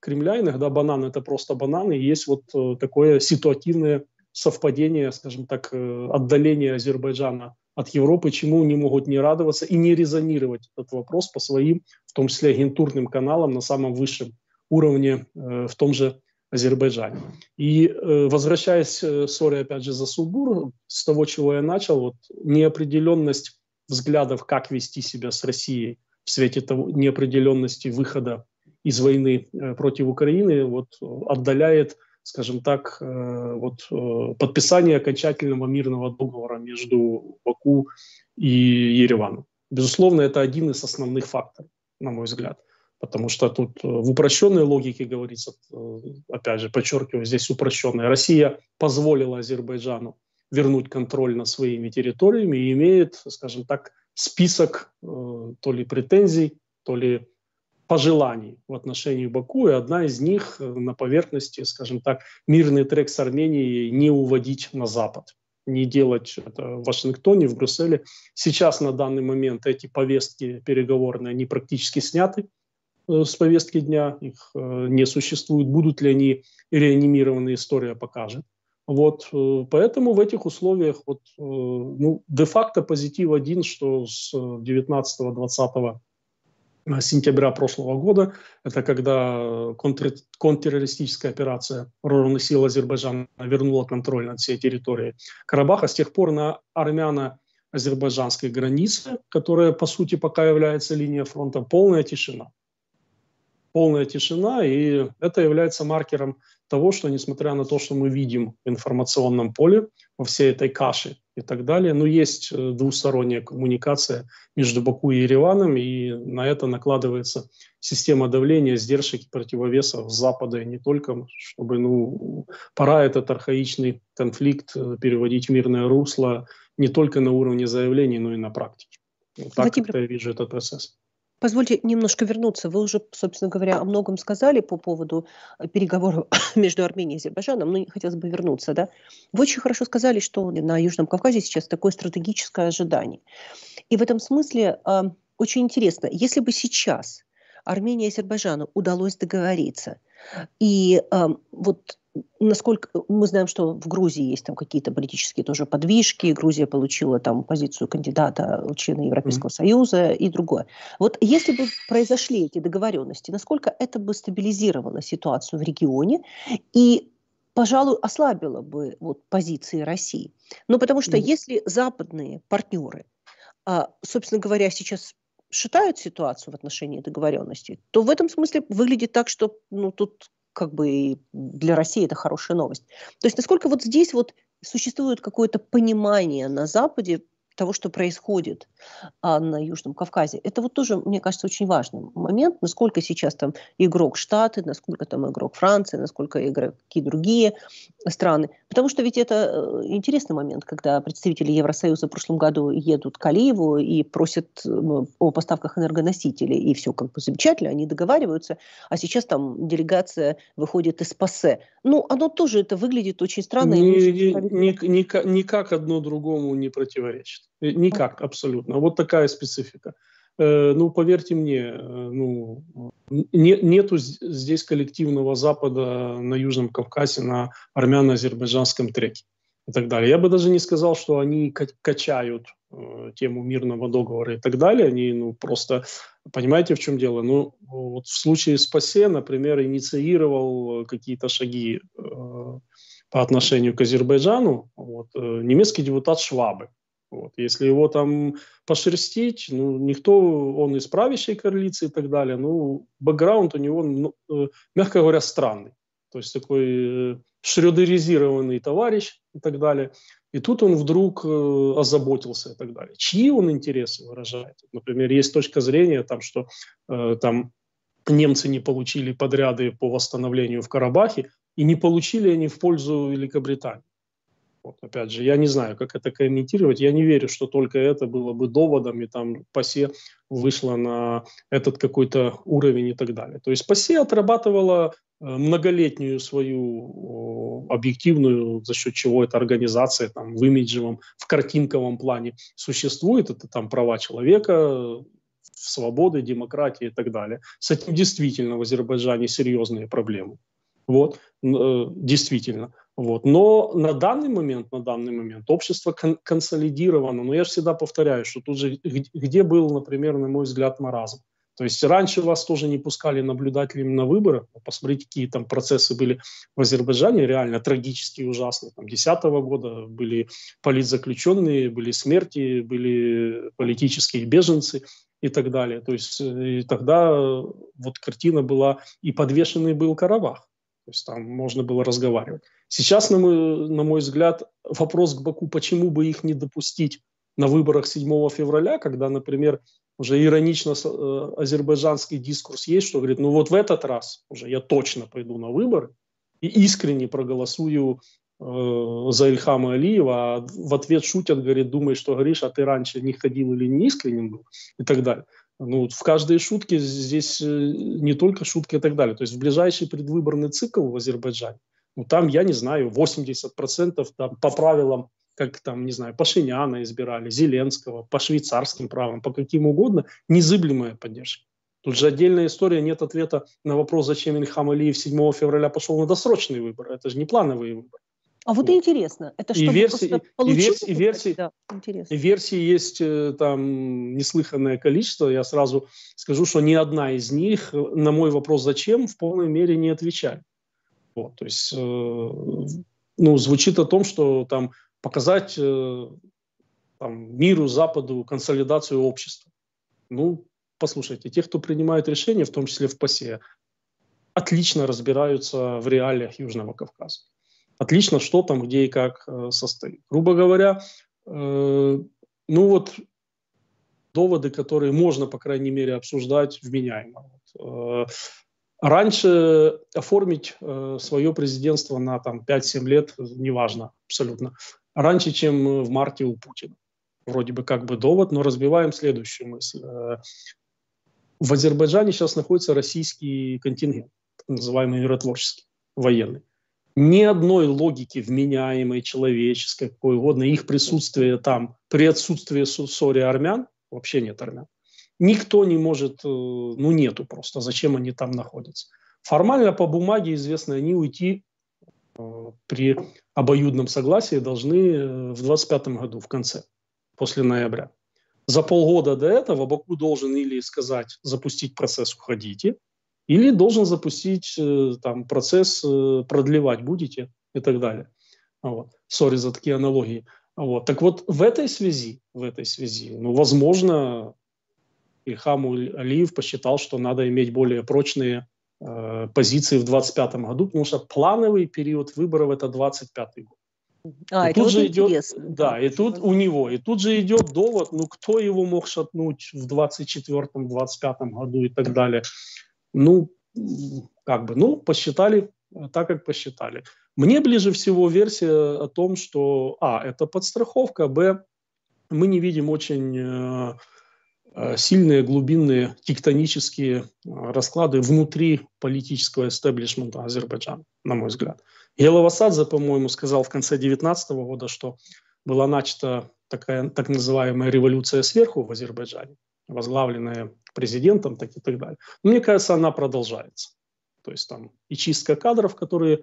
Кремля. Иногда бананы — это просто бананы. И есть вот такое ситуативное совпадение, скажем так, отдаление Азербайджана от Европы, чему не могут не радоваться и не резонировать этот вопрос по своим, в том числе агентурным каналам на самом высшем уровне в том же Азербайджане. И возвращаясь, сори, опять же, за Сулгур, с того, чего я начал, вот неопределенность взглядов, как вести себя с Россией в свете того, неопределенности выхода из войны против Украины, вот отдаляет, скажем так, вот подписание окончательного мирного договора между Баку и Ереваном. Безусловно, это один из основных факторов, на мой взгляд. Потому что тут в упрощенной логике говорится, опять же, подчеркиваю, здесь упрощенная. Россия позволила Азербайджану вернуть контроль над своими территориями и имеет, скажем так, список то ли претензий, то ли пожеланий в отношении Баку. И одна из них на поверхности, скажем так, мирный трек с Арменией не уводить на Запад, не делать это в Вашингтоне, в Брюсселе. Сейчас на данный момент эти повестки переговорные, они практически сняты с повестки дня, их не существует. Будут ли они реанимированы, история покажет. Вот, поэтому в этих условиях вот, ну, де-факто позитив один, что с 19-20 сентября прошлого года, это когда контртеррористическая операция вооруженных сил Азербайджана вернула контроль над всей территорией Карабаха, с тех пор на армяно-азербайджанской границе, которая, по сути, пока является линией фронта, полная тишина. Полная тишина, и это является маркером того, что, несмотря на то, что мы видим в информационном поле, во всей этой каше и так далее, но есть двусторонняя коммуникация между Баку и Ереваном, и на это накладывается система давления, сдержек и противовесов с Запада, и не только, чтобы, ну, пора этот архаичный конфликт переводить в мирное русло не только на уровне заявлений, но и на практике. Вот так как-то я вижу этот процесс. Позвольте немножко вернуться. Вы уже, собственно говоря, о многом сказали по поводу переговоров между Арменией и Азербайджаном, но хотелось бы вернуться. Да? Вы очень хорошо сказали, что на Южном Кавказе сейчас такое стратегическое ожидание. И в этом смысле очень интересно, если бы сейчас Армении и Азербайджану удалось договориться, и вот насколько мы знаем, что в Грузии есть там какие-то политические тоже подвижки, Грузия получила там позицию кандидата в члены Европейского Союза и другое. Вот если бы произошли эти договоренности, насколько это бы стабилизировало ситуацию в регионе и, пожалуй, ослабило бы вот позиции России? Ну, потому что если западные партнеры, собственно говоря, сейчас считают ситуацию в отношении договоренностей, то в этом смысле выглядит так, что, ну, тут как бы для России это хорошая новость. То есть насколько вот здесь вот существует какое-то понимание на Западе того, что происходит на Южном Кавказе. Это вот тоже, мне кажется, очень важный момент, насколько сейчас там игрок Штаты, насколько там игрок Франция, насколько игроки другие страны. Потому что ведь это интересный момент, когда представители Евросоюза в прошлом году едут к Алиеву и просят о поставках энергоносителей, и все как бы замечательно, они договариваются, а сейчас там делегация выходит из ПАСЕ. Ну, оно тоже, это выглядит очень странно. Никак одно другому не противоречит. Никак, абсолютно. Вот такая специфика. Ну, поверьте мне, ну, нету здесь коллективного Запада на Южном Кавказе, на армяно-азербайджанском треке и так далее. Я бы даже не сказал, что они качают тему мирного договора и так далее. Они, ну, просто, понимаете, в чем дело? Ну, вот в случае с ПАСЕ, например, инициировал какие-то шаги по отношению к Азербайджану вот, немецкий депутат Швабе. Вот. Если его там пошерстить, ну, никто, он из правящей коалиции и так далее, ну, бэкграунд у него, мягко говоря, странный. То есть такой шрёдеризированный товарищ и так далее. И тут он вдруг озаботился и так далее. Чьи он интересы выражает? Например, есть точка зрения, там, что там немцы не получили подряды по восстановлению в Карабахе, и не получили они в пользу Великобритании. Вот, опять же, я не знаю, как это комментировать. Я не верю, что только это было бы доводом, и там ПАСЕ вышло на этот какой-то уровень и так далее. То есть ПАСЕ отрабатывала многолетнюю свою объективную, за счет чего эта организация там, в имиджевом, в картинковом плане существует. Это там права человека, свободы, демократии и так далее. С этим действительно в Азербайджане серьезные проблемы. Вот, действительно. Вот. Но на данный момент общество консолидировано. Но я же всегда повторяю, что тут же, где был, например, на мой взгляд, маразм. То есть раньше вас тоже не пускали наблюдателями на выборы. Посмотрите, какие там процессы были в Азербайджане, реально трагические, ужасные. Там 2010 года были политзаключенные, были смерти, были политические беженцы и так далее. То есть и тогда вот картина была, и подвешенный был Карабах. То есть там можно было разговаривать. Сейчас, на мой взгляд, вопрос к Баку, почему бы их не допустить на выборах 7 февраля, когда, например, уже иронично азербайджанский дискурс есть, что говорит, ну вот в этот раз уже я точно пойду на выборы и искренне проголосую за Эльхама Алиева, а в ответ шутят, говорит, думай, что говоришь, а ты раньше не ходил или не искренен был и так далее. Ну, в каждой шутке здесь не только шутки и так далее. То есть в ближайший предвыборный цикл в Азербайджане, ну, там, я не знаю, 80% там, по правилам, как там, не знаю, Пашиняна избирали, Зеленского, по швейцарским правилам, по каким угодно, незыблемая поддержка. Тут же отдельная история, нет ответа на вопрос, зачем Эльхам Алиев 7 февраля пошел на досрочные выборы. Это же не плановые выборы. А вот интересно, это что версий есть там неслыханное количество. Я сразу скажу, что ни одна из них на мой вопрос «зачем?» в полной мере не отвечает. Вот, то есть, ну, звучит о том, что там показать там, миру, Западу консолидацию общества. Ну, послушайте, те, кто принимает решения, в том числе в ПАСЕ, отлично разбираются в реалиях Южного Кавказа. Отлично, что там, где и как состоит. Грубо говоря, ну вот доводы, которые можно, по крайней мере, обсуждать вменяемо. Вот, раньше оформить свое президентство на там, 5-7 лет, неважно абсолютно, раньше, чем в марте у Путина. Вроде бы как бы довод, но разбиваем следующую мысль. В Азербайджане сейчас находится российский контингент, так называемый миротворческий, военный. Ни одной логики вменяемой, человеческой, какой угодно, их присутствие там, при отсутствии сори армян, вообще нет армян, никто не может, ну нету просто, зачем они там находятся. Формально по бумаге известно, они уйти при обоюдном согласии должны в 2025 году, в конце, после ноября. За полгода до этого Баку должен или сказать, запустить процесс «уходите», или должен запустить там, процесс, продлевать будете и так далее. Вот. Сори за такие аналогии. Вот. Так вот, в этой связи ну, возможно, Эльхам Алиев посчитал, что надо иметь более прочные позиции в 2025 году, потому что плановый период выборов – это 2025 год. А, и это тут же идет, да, и тут у него, и тут же идет довод, ну кто его мог шатнуть в 2024-2025 году и так далее. Ну, как бы, ну, посчитали так, как посчитали. Мне ближе всего версия о том, что, это подстраховка, б, мы не видим очень сильные глубинные тектонические расклады внутри политического эстеблишмента Азербайджана, на мой взгляд. Елавасадзе, по-моему, сказал в конце 2019 года, что была начата такая так называемая революция сверху в Азербайджане, возглавленная президентом, так и так далее. Но, мне кажется, она продолжается. То есть там и чистка кадров, которые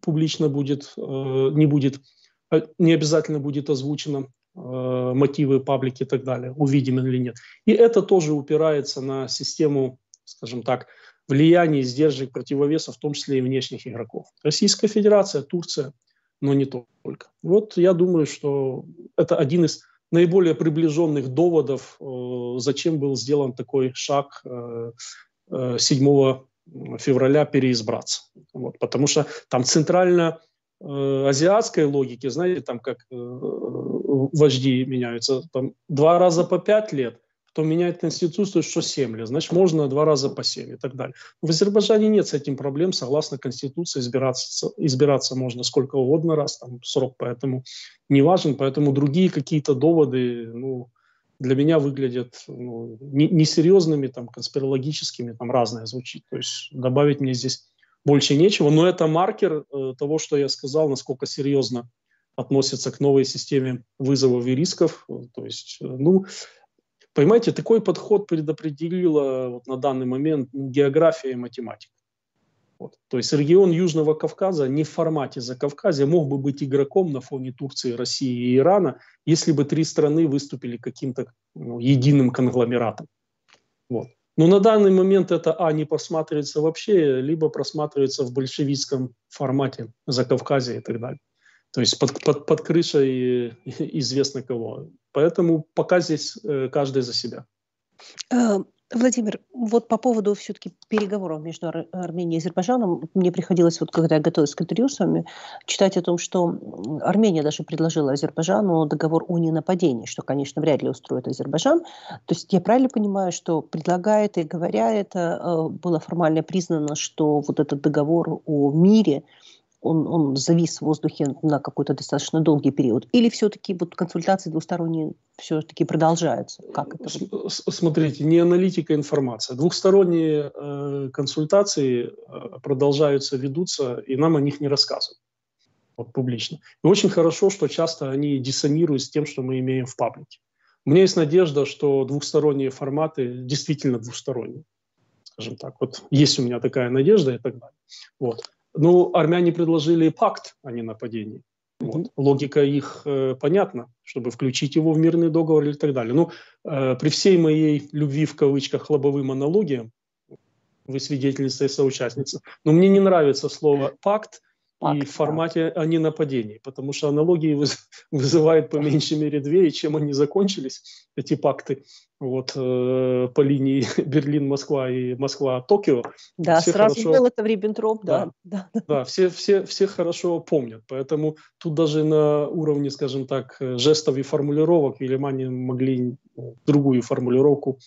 публично будет, не обязательно будет озвучено, мотивы паблики и так далее, увидим или нет. И это тоже упирается на систему, скажем так, влияния, сдержек, противовесов, в том числе и внешних игроков. Российская Федерация, Турция, но не только. Вот я думаю, что это один из наиболее приближенных доводов, зачем был сделан такой шаг 7 февраля переизбраться. Вот, потому что там центрально азиатской логики, знаете, там как вожди меняются, там 2 раза по 5 лет, потом меняет Конституцию, что 7 лет, значит, можно 2 раза по 7 и так далее. В Азербайджане нет с этим проблем, согласно Конституции избираться можно сколько угодно раз, там срок поэтому не важен, поэтому другие какие-то доводы, ну, для меня выглядят несерьезными, там, конспирологическими, там разное звучит, то есть добавить мне здесь больше нечего, но это маркер того, что я сказал, насколько серьезно относятся к новой системе вызовов и рисков. То есть, ну, понимаете, такой подход предопределила вот на данный момент география и математика. Вот. То есть регион Южного Кавказа не в формате Закавказья мог бы быть игроком на фоне Турции, России и Ирана, если бы 3 страны выступили каким-то единым конгломератом. Вот. Но на данный момент это, не просматривается вообще, либо просматривается в большевистском формате Закавказья и так далее. То есть под крышей известно кого. Поэтому пока здесь каждый за себя. Владимир, вот по поводу все-таки переговоров между Арменией и Азербайджаном, мне приходилось, вот когда я готовилась к интервью с вами, читать о том, что Армения даже предложила Азербайджану договор о ненападении, что, конечно, вряд ли устроит Азербайджан. То есть я правильно понимаю, что предлагает и говоря это, было формально признано, что вот этот договор о мире, он завис в воздухе на какой-то достаточно долгий период? Или все-таки вот консультации двусторонние все-таки продолжаются? Как это? Смотрите, не аналитика, а информация. Двухсторонние консультации продолжаются, ведутся, и нам о них не рассказывают вот, публично. И очень хорошо, что часто они диссонируют с тем, что мы имеем в паблике. У меня есть надежда, что двухсторонние форматы действительно двусторонние. Скажем так, вот есть у меня такая надежда и так далее. Вот. Ну, армяне предложили пакт о ненападении. Вот. Логика их понятна, чтобы включить его в мирный договор и так далее. Но при всей моей любви, в кавычках, лобовым аналогиям, вы свидетельница и соучастница, но мне не нравится слово «пакт», и в формате о ненападении, потому что аналогии вызывают по меньшей мере 2, и чем они закончились, эти пакты, вот, по линии Берлин-Москва и Москва-Токио. Да, все сразу хорошо... был это в Риббентроп, да. Да, все хорошо помнят, поэтому тут даже на уровне, скажем так, жестов и формулировок вельмане могли другую формулировку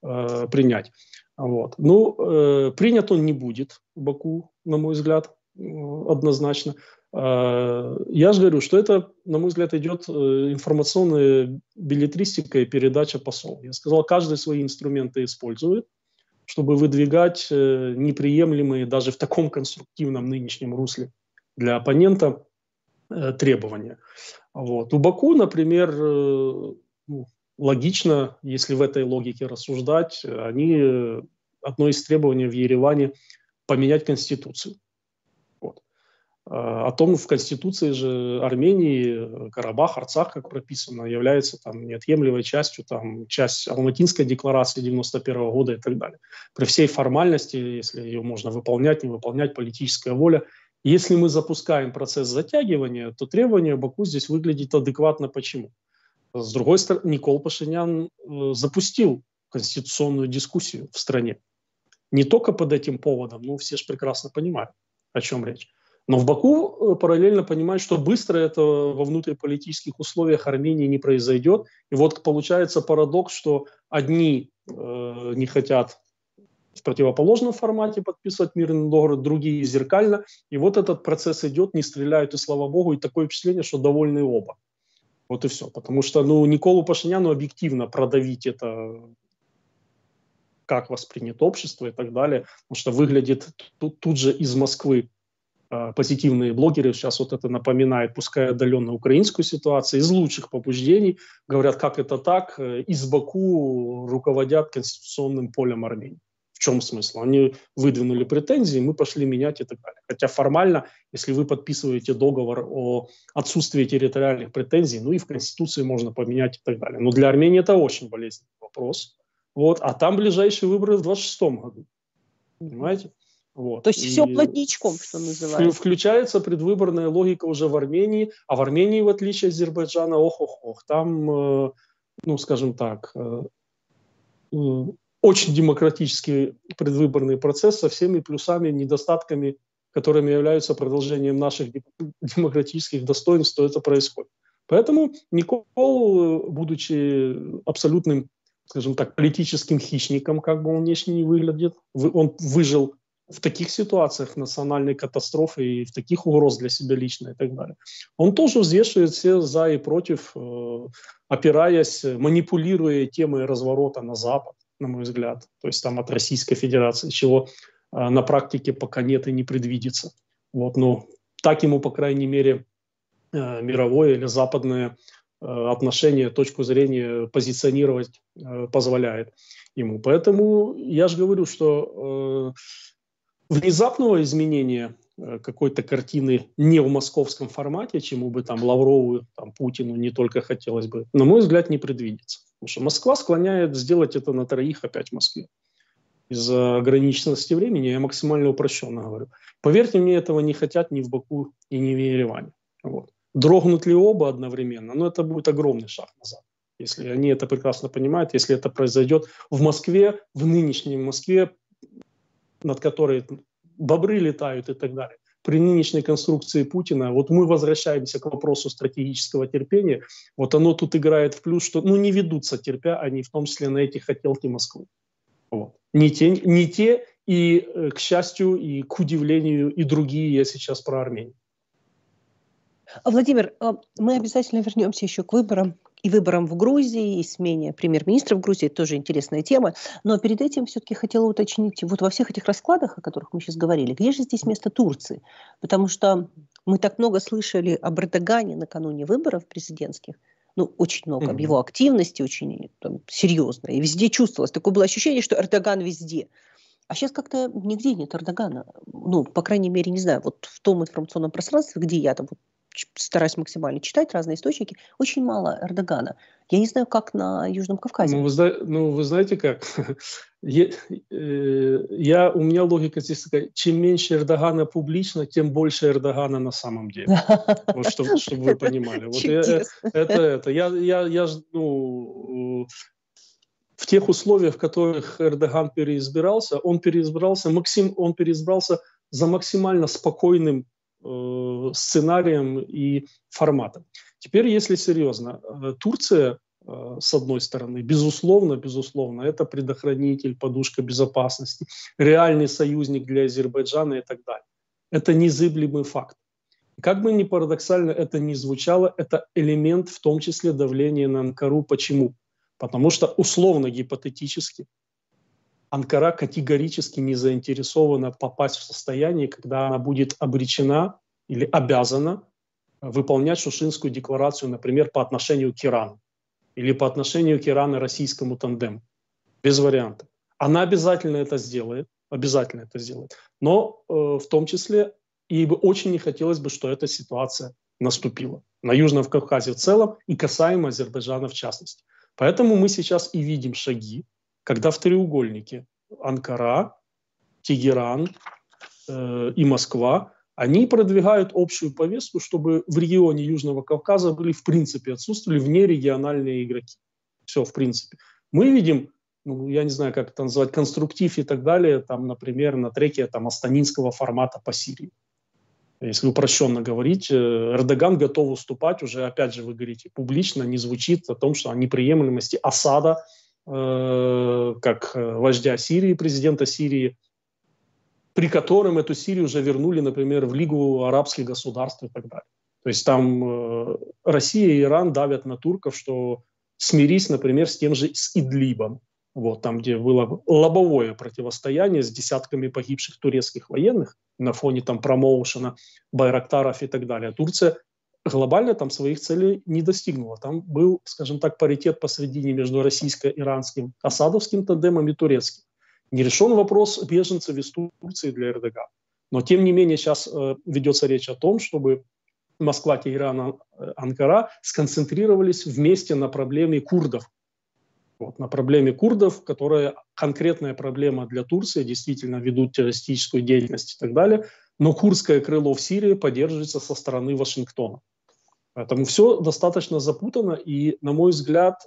принять. Вот. Ну, принят он не будет в Баку, на мой взгляд, однозначно. Я же говорю, что это, на мой взгляд, идет информационная беллетристика и передача посол. Я сказал, каждый свои инструменты использует, чтобы выдвигать неприемлемые даже в таком конструктивном нынешнем русле для оппонента требования. Вот. У Баку, например, логично, если в этой логике рассуждать, одно из требований в Ереване – поменять Конституцию. О том, в Конституции же Армении Карабах, Арцах, как прописано, является там неотъемлемой частью, там, часть Алматинской декларации 1991 года и так далее. При всей формальности, если ее можно выполнять, не выполнять, политическая воля. Если мы запускаем процесс затягивания, то требование Баку здесь выглядит адекватно. Почему? С другой стороны, Никол Пашинян запустил конституционную дискуссию в стране. Не только под этим поводом, но все же прекрасно понимают, о чем речь. Но в Баку параллельно понимают, что быстро это во внутриполитических условиях Армении не произойдет. И вот получается парадокс, что одни не хотят в противоположном формате подписывать мирный договор, другие зеркально. И вот этот процесс идет, не стреляют, и слава богу, и такое впечатление, что довольны оба. Вот и все. Потому что Николу Пашиняну объективно продавить это... как воспринято общество и так далее. Потому что выглядит тут же из Москвы позитивные блогеры, сейчас вот это напоминает, пускай отдаленно, украинскую ситуацию, из лучших побуждений, говорят, как это так, из Баку руководят конституционным полем Армении. В чем смысл? Они выдвинули претензии, мы пошли менять и так далее. Хотя формально, если вы подписываете договор о отсутствии территориальных претензий, ну и в Конституции можно поменять и так далее. Но для Армении это очень болезненный вопрос. Вот. А там ближайшие выборы в 26-м году. Понимаете? Вот. То есть и все плотничком, что называется. Включается предвыборная логика уже в Армении, а в Армении, в отличие от Азербайджана, ох-ох-ох, там, ну, скажем так, очень демократический предвыборный процесс со всеми плюсами, недостатками, которыми являются продолжением наших демократических достоинств, то это происходит. Поэтому Никол, будучи абсолютным, скажем так, политическим хищником, как бы он внешне не выглядит, он выжил в таких ситуациях национальной катастрофы и в таких угроз для себя лично и так далее. Он тоже взвешивает все за и против, опираясь, манипулируя темой разворота на Запад, на мой взгляд, то есть там от Российской Федерации, чего на практике пока нет и не предвидится. Вот, но так ему, по крайней мере, мировое или западное отношение, точку зрения позиционировать позволяет ему. Поэтому я же говорю, что внезапного изменения какой-то картины не в московском формате, чему бы там Лаврову, там, Путину не только хотелось бы, на мой взгляд, не предвидится. Потому что Москва склоняет сделать это на троих опять в Москве. Из-за ограниченности времени я максимально упрощенно говорю. Поверьте мне, этого не хотят ни в Баку и ни в Ереване. Вот. Дрогнут ли оба одновременно? Но это будет огромный шаг назад. Если они это прекрасно понимают, если это произойдет в Москве, в нынешней Москве, над которой бобры летают и так далее. При нынешней конструкции Путина, вот мы возвращаемся к вопросу стратегического терпения, вот оно тут играет в плюс, что ну, не ведутся терпя, они в том числе на эти хотелки Москвы. Вот. Не те, и, к счастью, и к удивлению, и другие, я сейчас про Армению. Владимир, мы обязательно вернемся еще к выборам. И выборам в Грузии, и смене премьер-министра в Грузии, тоже интересная тема. Но перед этим все-таки хотела уточнить, вот во всех этих раскладах, о которых мы сейчас говорили, где же здесь место Турции? Потому что мы так много слышали об Эрдогане накануне выборов президентских, ну, очень много, об его активности, очень там, серьезно, и везде чувствовалось. Такое было ощущение, что Эрдоган везде. А сейчас как-то нигде нет Эрдогана. Ну, по крайней мере, не знаю, вот в том информационном пространстве, где я там... стараюсь максимально читать разные источники, очень мало Эрдогана. Я не знаю, как на Южном Кавказе. Вы знаете как? У меня логика здесь такая, чем меньше Эрдогана публично, тем больше Эрдогана на самом деле. Вот, чтобы вы понимали. Вот это. В тех условиях, в которых Эрдоган переизбирался, он переизбрался за максимально спокойным сценарием и форматом. Теперь, если серьезно, Турция, с одной стороны, безусловно, это предохранитель, подушка безопасности, реальный союзник для Азербайджана и так далее. Это незыблемый факт. Как бы ни парадоксально это ни звучало, это элемент, в том числе, давления на Анкару. Почему? Потому что, условно, гипотетически, Анкара категорически не заинтересована попасть в состояние, когда она будет обречена или обязана выполнять Шушинскую декларацию, например, по отношению к Ирану или по отношению к Ирано-российскому тандему. Без вариантов. Она обязательно это сделает. Но в том числе ей бы очень не хотелось бы, что эта ситуация наступила на Южном Кавказе в целом и касаемо Азербайджана в частности. Поэтому мы сейчас и видим шаги, когда в треугольнике Анкара, Тегеран и Москва, они продвигают общую повестку, чтобы в регионе Южного Кавказа в принципе отсутствовали внерегиональные игроки. Все, в принципе. Мы видим, ну, я не знаю, как это назвать, конструктив и так далее, там, например, на треке там, астанинского формата по Сирии. Если упрощенно говорить, Эрдоган готов уступать уже, опять же, вы говорите, публично не звучит о том, что о неприемлемости Асада, как вождя Сирии, президента Сирии, при котором эту Сирию уже вернули, например, в Лигу арабских государств и так далее. То есть там Россия и Иран давят на турков, что смирись, например, с тем же с Идлибом, вот, там, где было лобовое противостояние с десятками погибших турецких военных на фоне там, промоушена, байрактаров и так далее. Турция глобально там своих целей не достигнула. Там был, скажем так, паритет посредине между российско-иранским, асадовским тандемом и турецким. Не решен вопрос беженцев из Турции для Эрдогана. Но, тем не менее, сейчас ведется речь о том, чтобы Москва, Тегеран, Анкара сконцентрировались вместе на проблеме курдов. Вот, на проблеме курдов, которая конкретная проблема для Турции, действительно ведут террористическую деятельность и так далее. Но курдское крыло в Сирии поддерживается со стороны Вашингтона. Поэтому все достаточно запутано, и, на мой взгляд,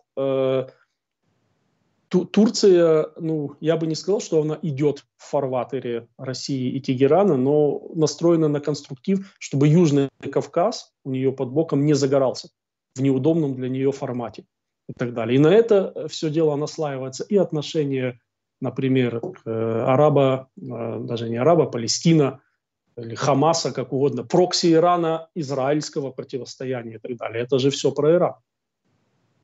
Турция, ну, я бы не сказал, что она идет в фарватере России и Тегерана, но настроена на конструктив, чтобы Южный Кавказ у нее под боком не загорался в неудобном для нее формате и так далее. И на это все дело наслаивается и отношение, например, Палестина или Хамаса, как угодно, прокси Ирана, израильского противостояния и так далее. Это же все про Иран.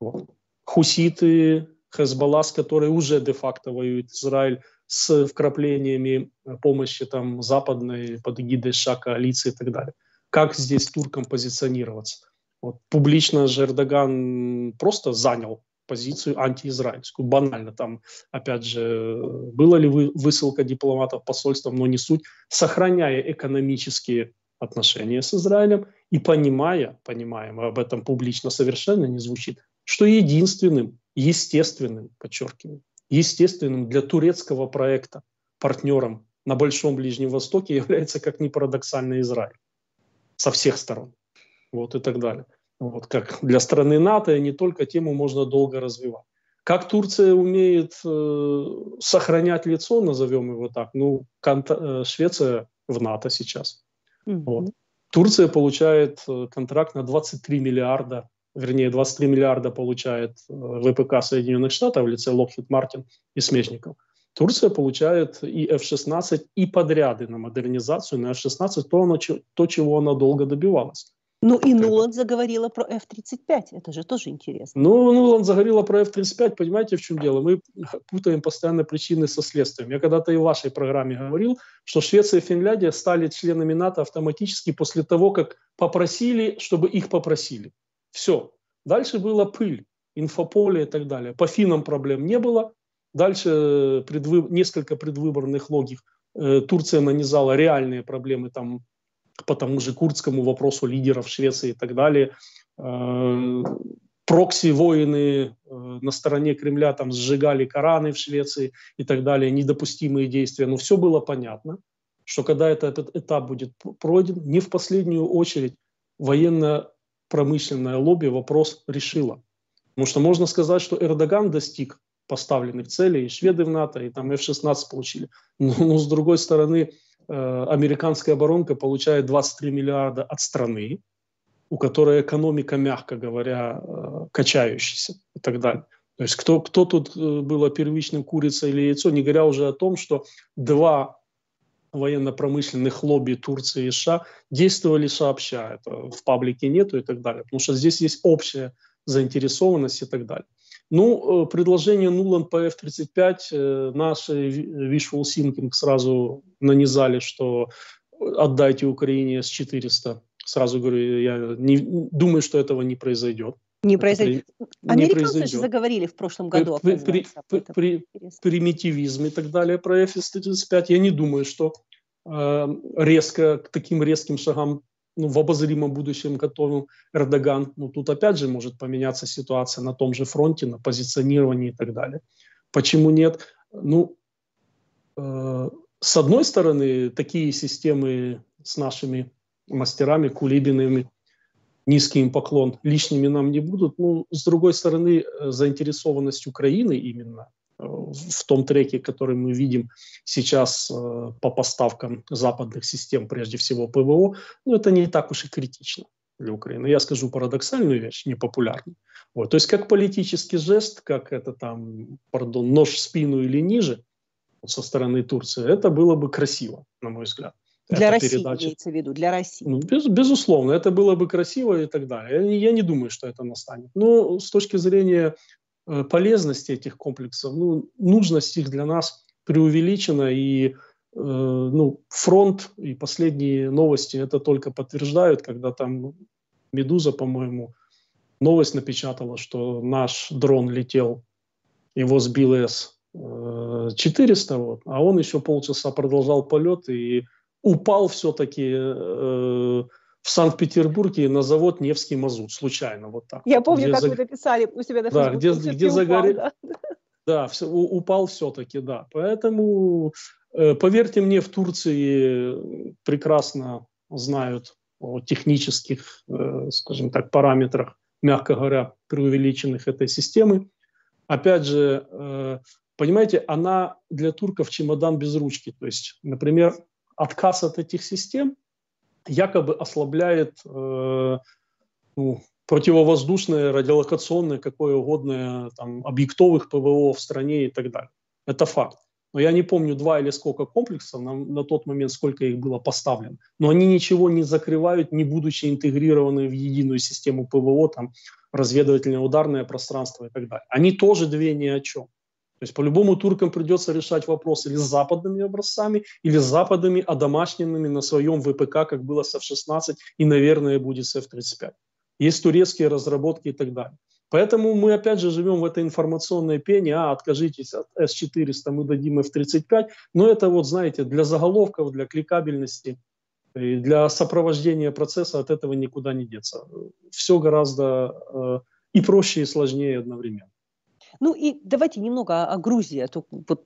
Вот. Хуситы, Хезболла, которые уже де-факто воюет Израиль с вкраплениями помощи там, западной под эгидой США коалиции и так далее. Как здесь туркам позиционироваться? Вот, публично же Эрдоган просто занял позицию антиизраильскую. Банально там, опять же, была ли высылка дипломатов посольством, но не суть, сохраняя экономические отношения с Израилем и понимая, об этом публично совершенно не звучит, что единственным, естественным, подчеркиваю, естественным для турецкого проекта партнером на Большом Ближнем Востоке является, как ни парадоксально, Израиль со всех сторон, вот и так далее. Вот как для страны НАТО, и не только, тему можно долго развивать. Как Турция умеет сохранять лицо, назовем его так, ну, Швеция в НАТО сейчас. Mm-hmm. Вот. Турция получает контракт на 23 миллиарда получает ВПК Соединенных Штатов в лице Lockheed Martin и смежников. Турция получает и F-16, и подряды на модернизацию, на F-16 то, чего она долго добивалась. Ну и Нуланд заговорила про F-35, это же тоже интересно. Ну, Нуланд заговорила про F-35, понимаете, в чем дело? Мы путаем постоянно причины со следствием. Я когда-то и в вашей программе говорил, что Швеция и Финляндия стали членами НАТО автоматически после того, как попросили, чтобы их попросили. Все. Дальше была пыль, инфополе и так далее. По финам проблем не было. Дальше несколько предвыборных логик. Турция нанизала реальные проблемы там, по тому же курдскому вопросу лидеров Швеции и так далее. Прокси-воины на стороне Кремля там сжигали Кораны в Швеции и так далее, недопустимые действия. Но все было понятно, что когда этот этап будет пройден, не в последнюю очередь военно-промышленное лобби вопрос решило. Потому что можно сказать, что Эрдоган достиг поставленных целей, и шведы в НАТО, и там F-16 получили. Но с другой стороны, американская оборонка получает 23 миллиарда от страны, у которой экономика, мягко говоря, качающаяся и так далее. То есть кто тут было первичным, курица или яйцо, не говоря уже о том, что два военно-промышленных лобби Турции и США действовали сообща. Это в паблике нету и так далее. Потому что здесь есть общая заинтересованность и так далее. Ну, предложение Нуланд по F-35 наши Visual Thinking сразу нанизали, что отдайте Украине С-400. Сразу говорю, я не думаю, что этого не произойдет. Не произойдет. Американцы же заговорили в прошлом году. Примитивизм и так далее про F-35. Я не думаю, что к таким резким шагам в обозримом будущем готовил Эрдоган. Ну, тут опять же может поменяться ситуация на том же фронте, на позиционировании и так далее. Почему нет? Ну, с одной стороны, такие системы с нашими мастерами, Кулибиными, низкий им поклон, лишними нам не будут. Ну, с другой стороны, заинтересованность Украины именно в том треке, который мы видим сейчас по поставкам западных систем, прежде всего ПВО, ну, это не так уж и критично для Украины. Я скажу парадоксальную вещь, непопулярную. Вот. То есть как политический жест, как это там, пардон, нож в спину или ниже со стороны Турции, это было бы красиво, на мой взгляд. Для России, имеется в виду, для России. Ну, безусловно, это было бы красиво и так далее. Я не думаю, что это настанет. Но с точки зрения полезности этих комплексов, ну, нужность их для нас преувеличена, и фронт и последние новости это только подтверждают, когда там «Медуза», по-моему, новость напечатала, что наш дрон летел, его сбил С-400, вот, а он еще полчаса продолжал полет и упал все-таки в Санкт-Петербурге на завод «Невский мазут» случайно, вот так. Я помню, как вы написали у себя на Фейсбуке. Где загорел. Да, упал все-таки, да. Поэтому, поверьте мне, в Турции прекрасно знают о технических, скажем так, параметрах, мягко говоря, преувеличенных этой системы. опять же, понимаете, она для турков чемодан без ручки. То есть, например, отказ от этих систем якобы ослабляет противовоздушное, радиолокационное, какое угодно, там, объектовых ПВО в стране и так далее. Это факт. Но я не помню, два или сколько комплексов, на тот момент сколько их было поставлено. Но они ничего не закрывают, не будучи интегрированы в единую систему ПВО, там, разведывательное ударное пространство и так далее. Они тоже две ни о чем. То есть по-любому туркам придется решать вопрос или с западными образцами, или с западными одомашненными на своем ВПК, как было с F-16 и, наверное, будет с F-35. Есть турецкие разработки и так далее. Поэтому мы опять же живем в этой информационной пене, откажитесь от С-400, мы дадим F-35. Но это вот, знаете, для заголовков, для кликабельности, и для сопровождения процесса от этого никуда не деться. Все гораздо и проще, и сложнее одновременно. Ну и давайте немного о Грузии, а то вот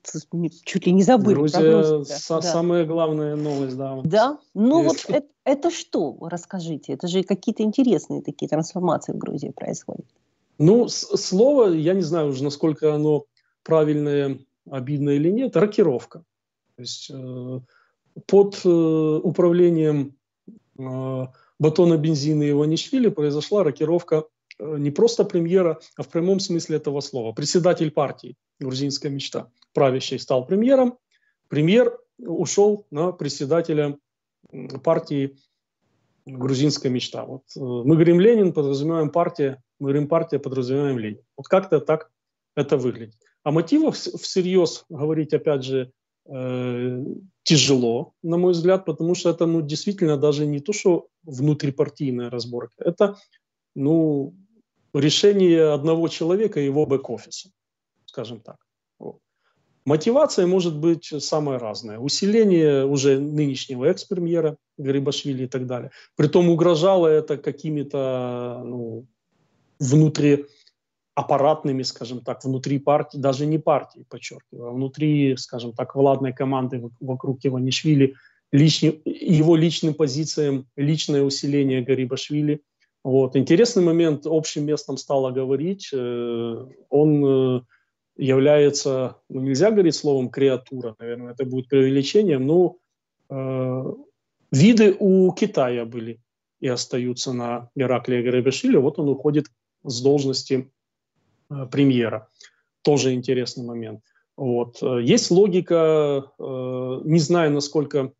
чуть ли не забыли. Грузия, самая главная новость, да. Да? Ну вот это что? Расскажите. Это же какие-то интересные такие трансформации в Грузии происходят. Ну, слово, я не знаю уже, насколько оно правильное, обидное или нет, рокировка. То есть под управлением Батона Бензина и Иванишвили произошла рокировка не просто премьера, а в прямом смысле этого слова. Председатель партии «Грузинская мечта», правящий, стал премьером. Премьер ушел на председателя партии «Грузинская мечта». Вот, мы говорим «Ленин», подразумеваем «партия», мы говорим «партия», подразумеваем «Ленин». Вот как-то так это выглядит. О мотивах всерьез говорить, опять же, тяжело, на мой взгляд, потому что это действительно даже не то, что внутрипартийная разборка, это решение одного человека и его бэк-офиса, скажем так. Вот. Мотивация может быть самая разная. Усиление уже нынешнего экс-премьера Гарибашвили и так далее. Притом угрожало это какими-то внутриаппаратными, скажем так, внутри партии, даже не партии, подчеркиваю, а внутри, скажем так, владной команды вокруг Иванишвили, его личным позициям, личное усиление Гарибашвили. Вот. Интересный момент, общим местом стало говорить, он является, нельзя говорить словом креатура, наверное, это будет преувеличением, но виды у Китая были и остаются на Ираклия Гарибашвили, вот он уходит с должности премьера. Тоже интересный момент. Вот. Есть логика, не знаю, насколько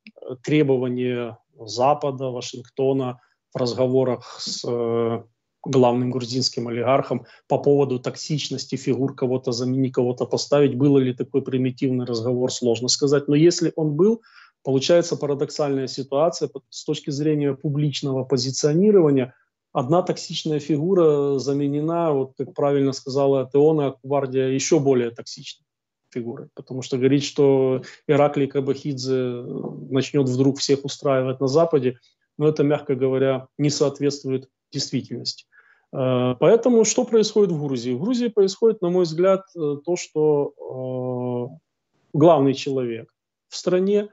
требования Запада, Вашингтона, в разговорах с главным грузинским олигархом по поводу токсичности фигур кого-то заменить, кого-то поставить. Был ли такой примитивный разговор, сложно сказать. Но если он был, получается парадоксальная ситуация с точки зрения публичного позиционирования. Одна токсичная фигура заменена, вот как правильно сказала Теона Акбардия, еще более токсичной фигурой. Потому что говорить, что Ираклий Кабахидзе начнет вдруг всех устраивать на Западе, но это, мягко говоря, не соответствует действительности. Поэтому что происходит в Грузии? В Грузии происходит, на мой взгляд, то, что главный человек в стране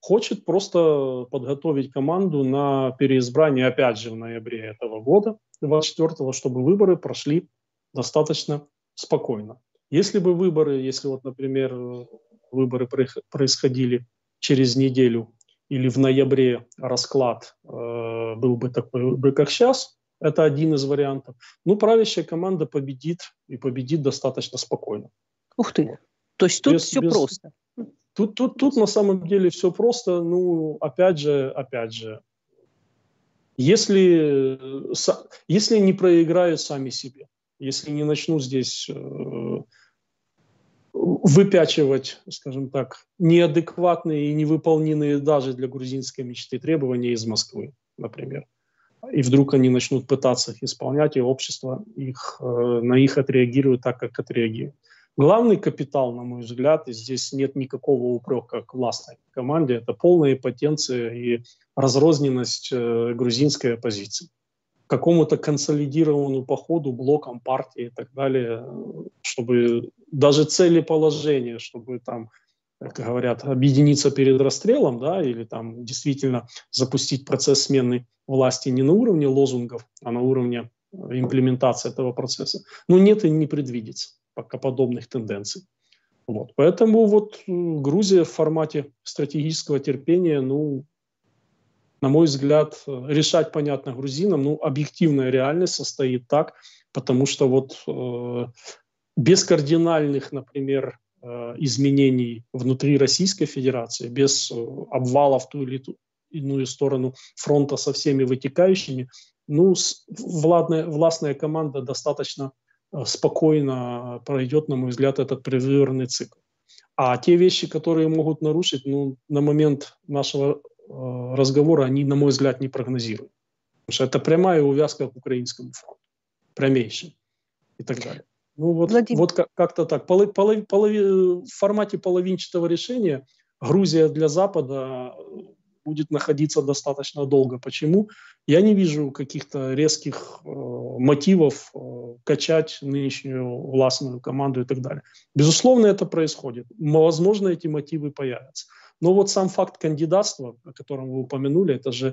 хочет просто подготовить команду на переизбрание, опять же, в ноябре этого года, 24-го, чтобы выборы прошли достаточно спокойно. Если бы выборы, если вот, например, выборы происходили через неделю, или в ноябре расклад был бы такой, как сейчас, это один из вариантов. Ну, правящая команда победит, и победит достаточно спокойно. Ух ты! То есть тут все просто? Тут на самом деле все просто. Ну, опять же, если не проиграют сами себе, если не начнут здесь выпячивать, скажем так, неадекватные и невыполненные даже для грузинской мечты требования из Москвы, например. И вдруг они начнут пытаться их исполнять, и общество на них отреагирует так, как отреагирует. Главный капитал, на мой взгляд, и здесь нет никакого упрека к властной команде, это полная импотенция и разрозненность грузинской оппозиции. Какому-то консолидированному походу, блокам, партии и так далее, чтобы даже цели положения, чтобы там, как говорят, объединиться перед расстрелом, да, или там действительно запустить процесс смены власти не на уровне лозунгов, а на уровне имплементации этого процесса. Ну, нет и не предвидится. пока подобных тенденций. Вот. Поэтому вот Грузия в формате стратегического терпения, ну, на мой взгляд, решать, понятно, грузинам, ну, объективная реальность состоит так, потому что вот без кардинальных, например, изменений внутри Российской Федерации, без обвала в ту или иную сторону фронта со всеми вытекающими, ну, властная команда достаточно спокойно пройдет, на мой взгляд, этот предвыборный цикл. А те вещи, которые могут нарушить, ну, на момент нашего разговора, они, на мой взгляд, не прогнозируют. Потому что это прямая увязка к украинскому фронту, прямейшая и так далее. Ну вот, вот как-то так. В формате половинчатого решения Грузия для Запада будет находиться достаточно долго. Почему? Я не вижу каких-то резких мотивов качать нынешнюю властную команду и так далее. Безусловно, это происходит. Возможно, эти мотивы появятся. Но вот сам факт кандидатства, о котором вы упомянули, это же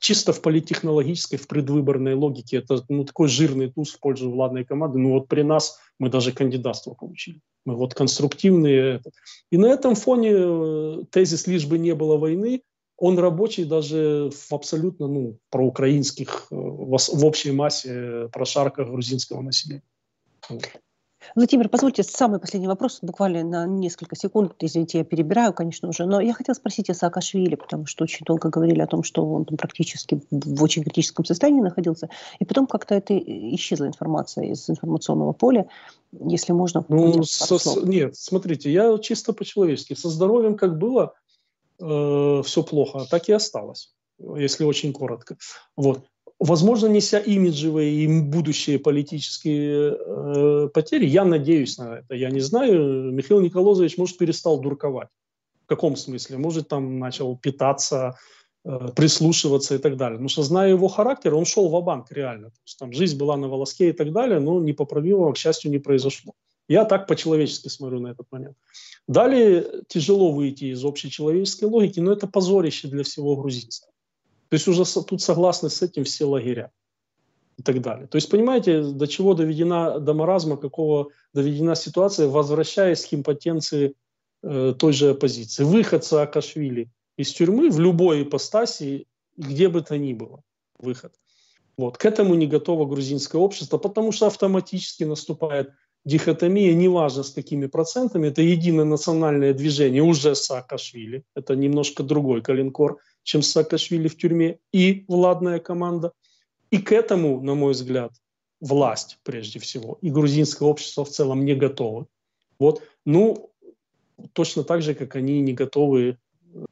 чисто в политтехнологической, в предвыборной логике, это, ну, такой жирный туз в пользу владной команды. Ну вот при нас мы даже кандидатство получили. Мы вот конструктивные. И на этом фоне тезис «лишь бы не было войны», он рабочий даже в абсолютно, ну, проукраинских, в общей массе прошарках грузинского населения. Владимир, позвольте самый последний вопрос, буквально на несколько секунд, извините, я перебираю, конечно же, но я хотела спросить о Саакашвили, потому что очень долго говорили о том, что он там практически в очень критическом состоянии находился, и потом как-то это исчезла информация из информационного поля, если можно. Ну, нет, смотрите, я чисто по-человечески, со здоровьем как было, все плохо, так и осталось, если очень коротко, вот. Возможно, неся имиджевые и будущие политические потери, я надеюсь на это, я не знаю, Михаил Николаевич, может, перестал дурковать. В каком смысле? Может, там начал питаться, прислушиваться и так далее. Потому что, зная его характер, он шел ва-банк реально. То есть, там жизнь была на волоске и так далее, но непоправимого, к счастью, не произошло. Я так по-человечески смотрю на этот момент. Далее тяжело выйти из общечеловеческой логики, но это позорище для всего грузинства. То есть уже тут согласны с этим все лагеря и так далее. То есть, понимаете, до чего доведена, до маразма, какого доведена ситуация, возвращаясь к импотенции той же оппозиции. Выход Саакашвили из тюрьмы в любой ипостаси, где бы то ни было, выход. Вот. К этому не готово грузинское общество, потому что автоматически наступает дихотомия, неважно с какими процентами, это единое национальное движение уже Саакашвили, это немножко другой коленкор, чем Саакашвили в тюрьме, и владная команда. И к этому, на мой взгляд, власть прежде всего, и грузинское общество в целом не готово. Вот. Ну, точно так же, как они не готовы,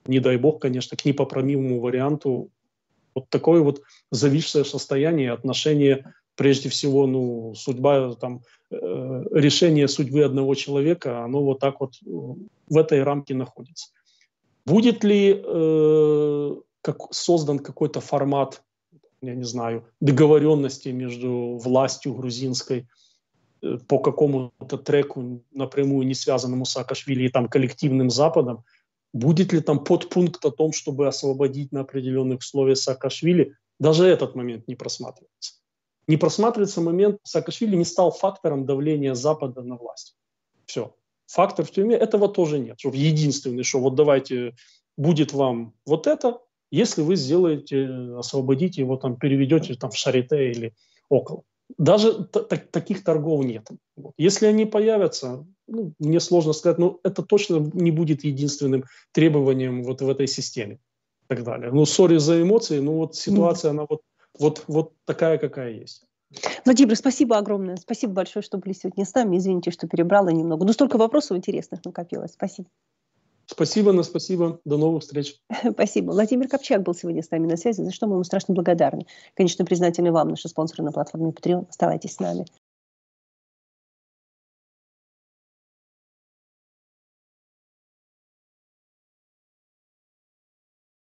не дай бог, конечно, к непоправимому варианту, вот такое вот зависшее состояние, отношение, прежде всего, ну, судьба, там, решение судьбы одного человека, оно вот так вот в этой рамке находится. Будет ли создан какой-то формат, я не знаю, договоренности между властью грузинской по какому-то треку, напрямую не связанному с Саакашвили, и там коллективным Западом? Будет ли там подпункт о том, чтобы освободить на определенных условиях Саакашвили? Даже этот момент не просматривается. Не просматривается момент, Саакашвили не стал фактором давления Запада на власть. Все. Фактор в тюрьме, этого тоже нет. Единственное, что вот давайте, будет вам вот это, если вы сделаете, освободите его, там, переведете там, в Шарите или около. Даже таких торгов нет. Вот. Если они появятся, ну, мне сложно сказать, но это точно не будет единственным требованием вот в этой системе. И так далее. Ну, сори за эмоции, но вот ситуация, она вот такая, какая есть. Владимир, спасибо огромное. Спасибо большое, что были сегодня с нами. Извините, что перебрала немного. Но столько вопросов интересных накопилось. Спасибо. Спасибо, но спасибо. До новых встреч. Спасибо. Владимир Копчак был сегодня с нами на связи, за что мы ему страшно благодарны. Конечно, признательны вам, наши спонсоры на платформе Patreon. Оставайтесь с нами.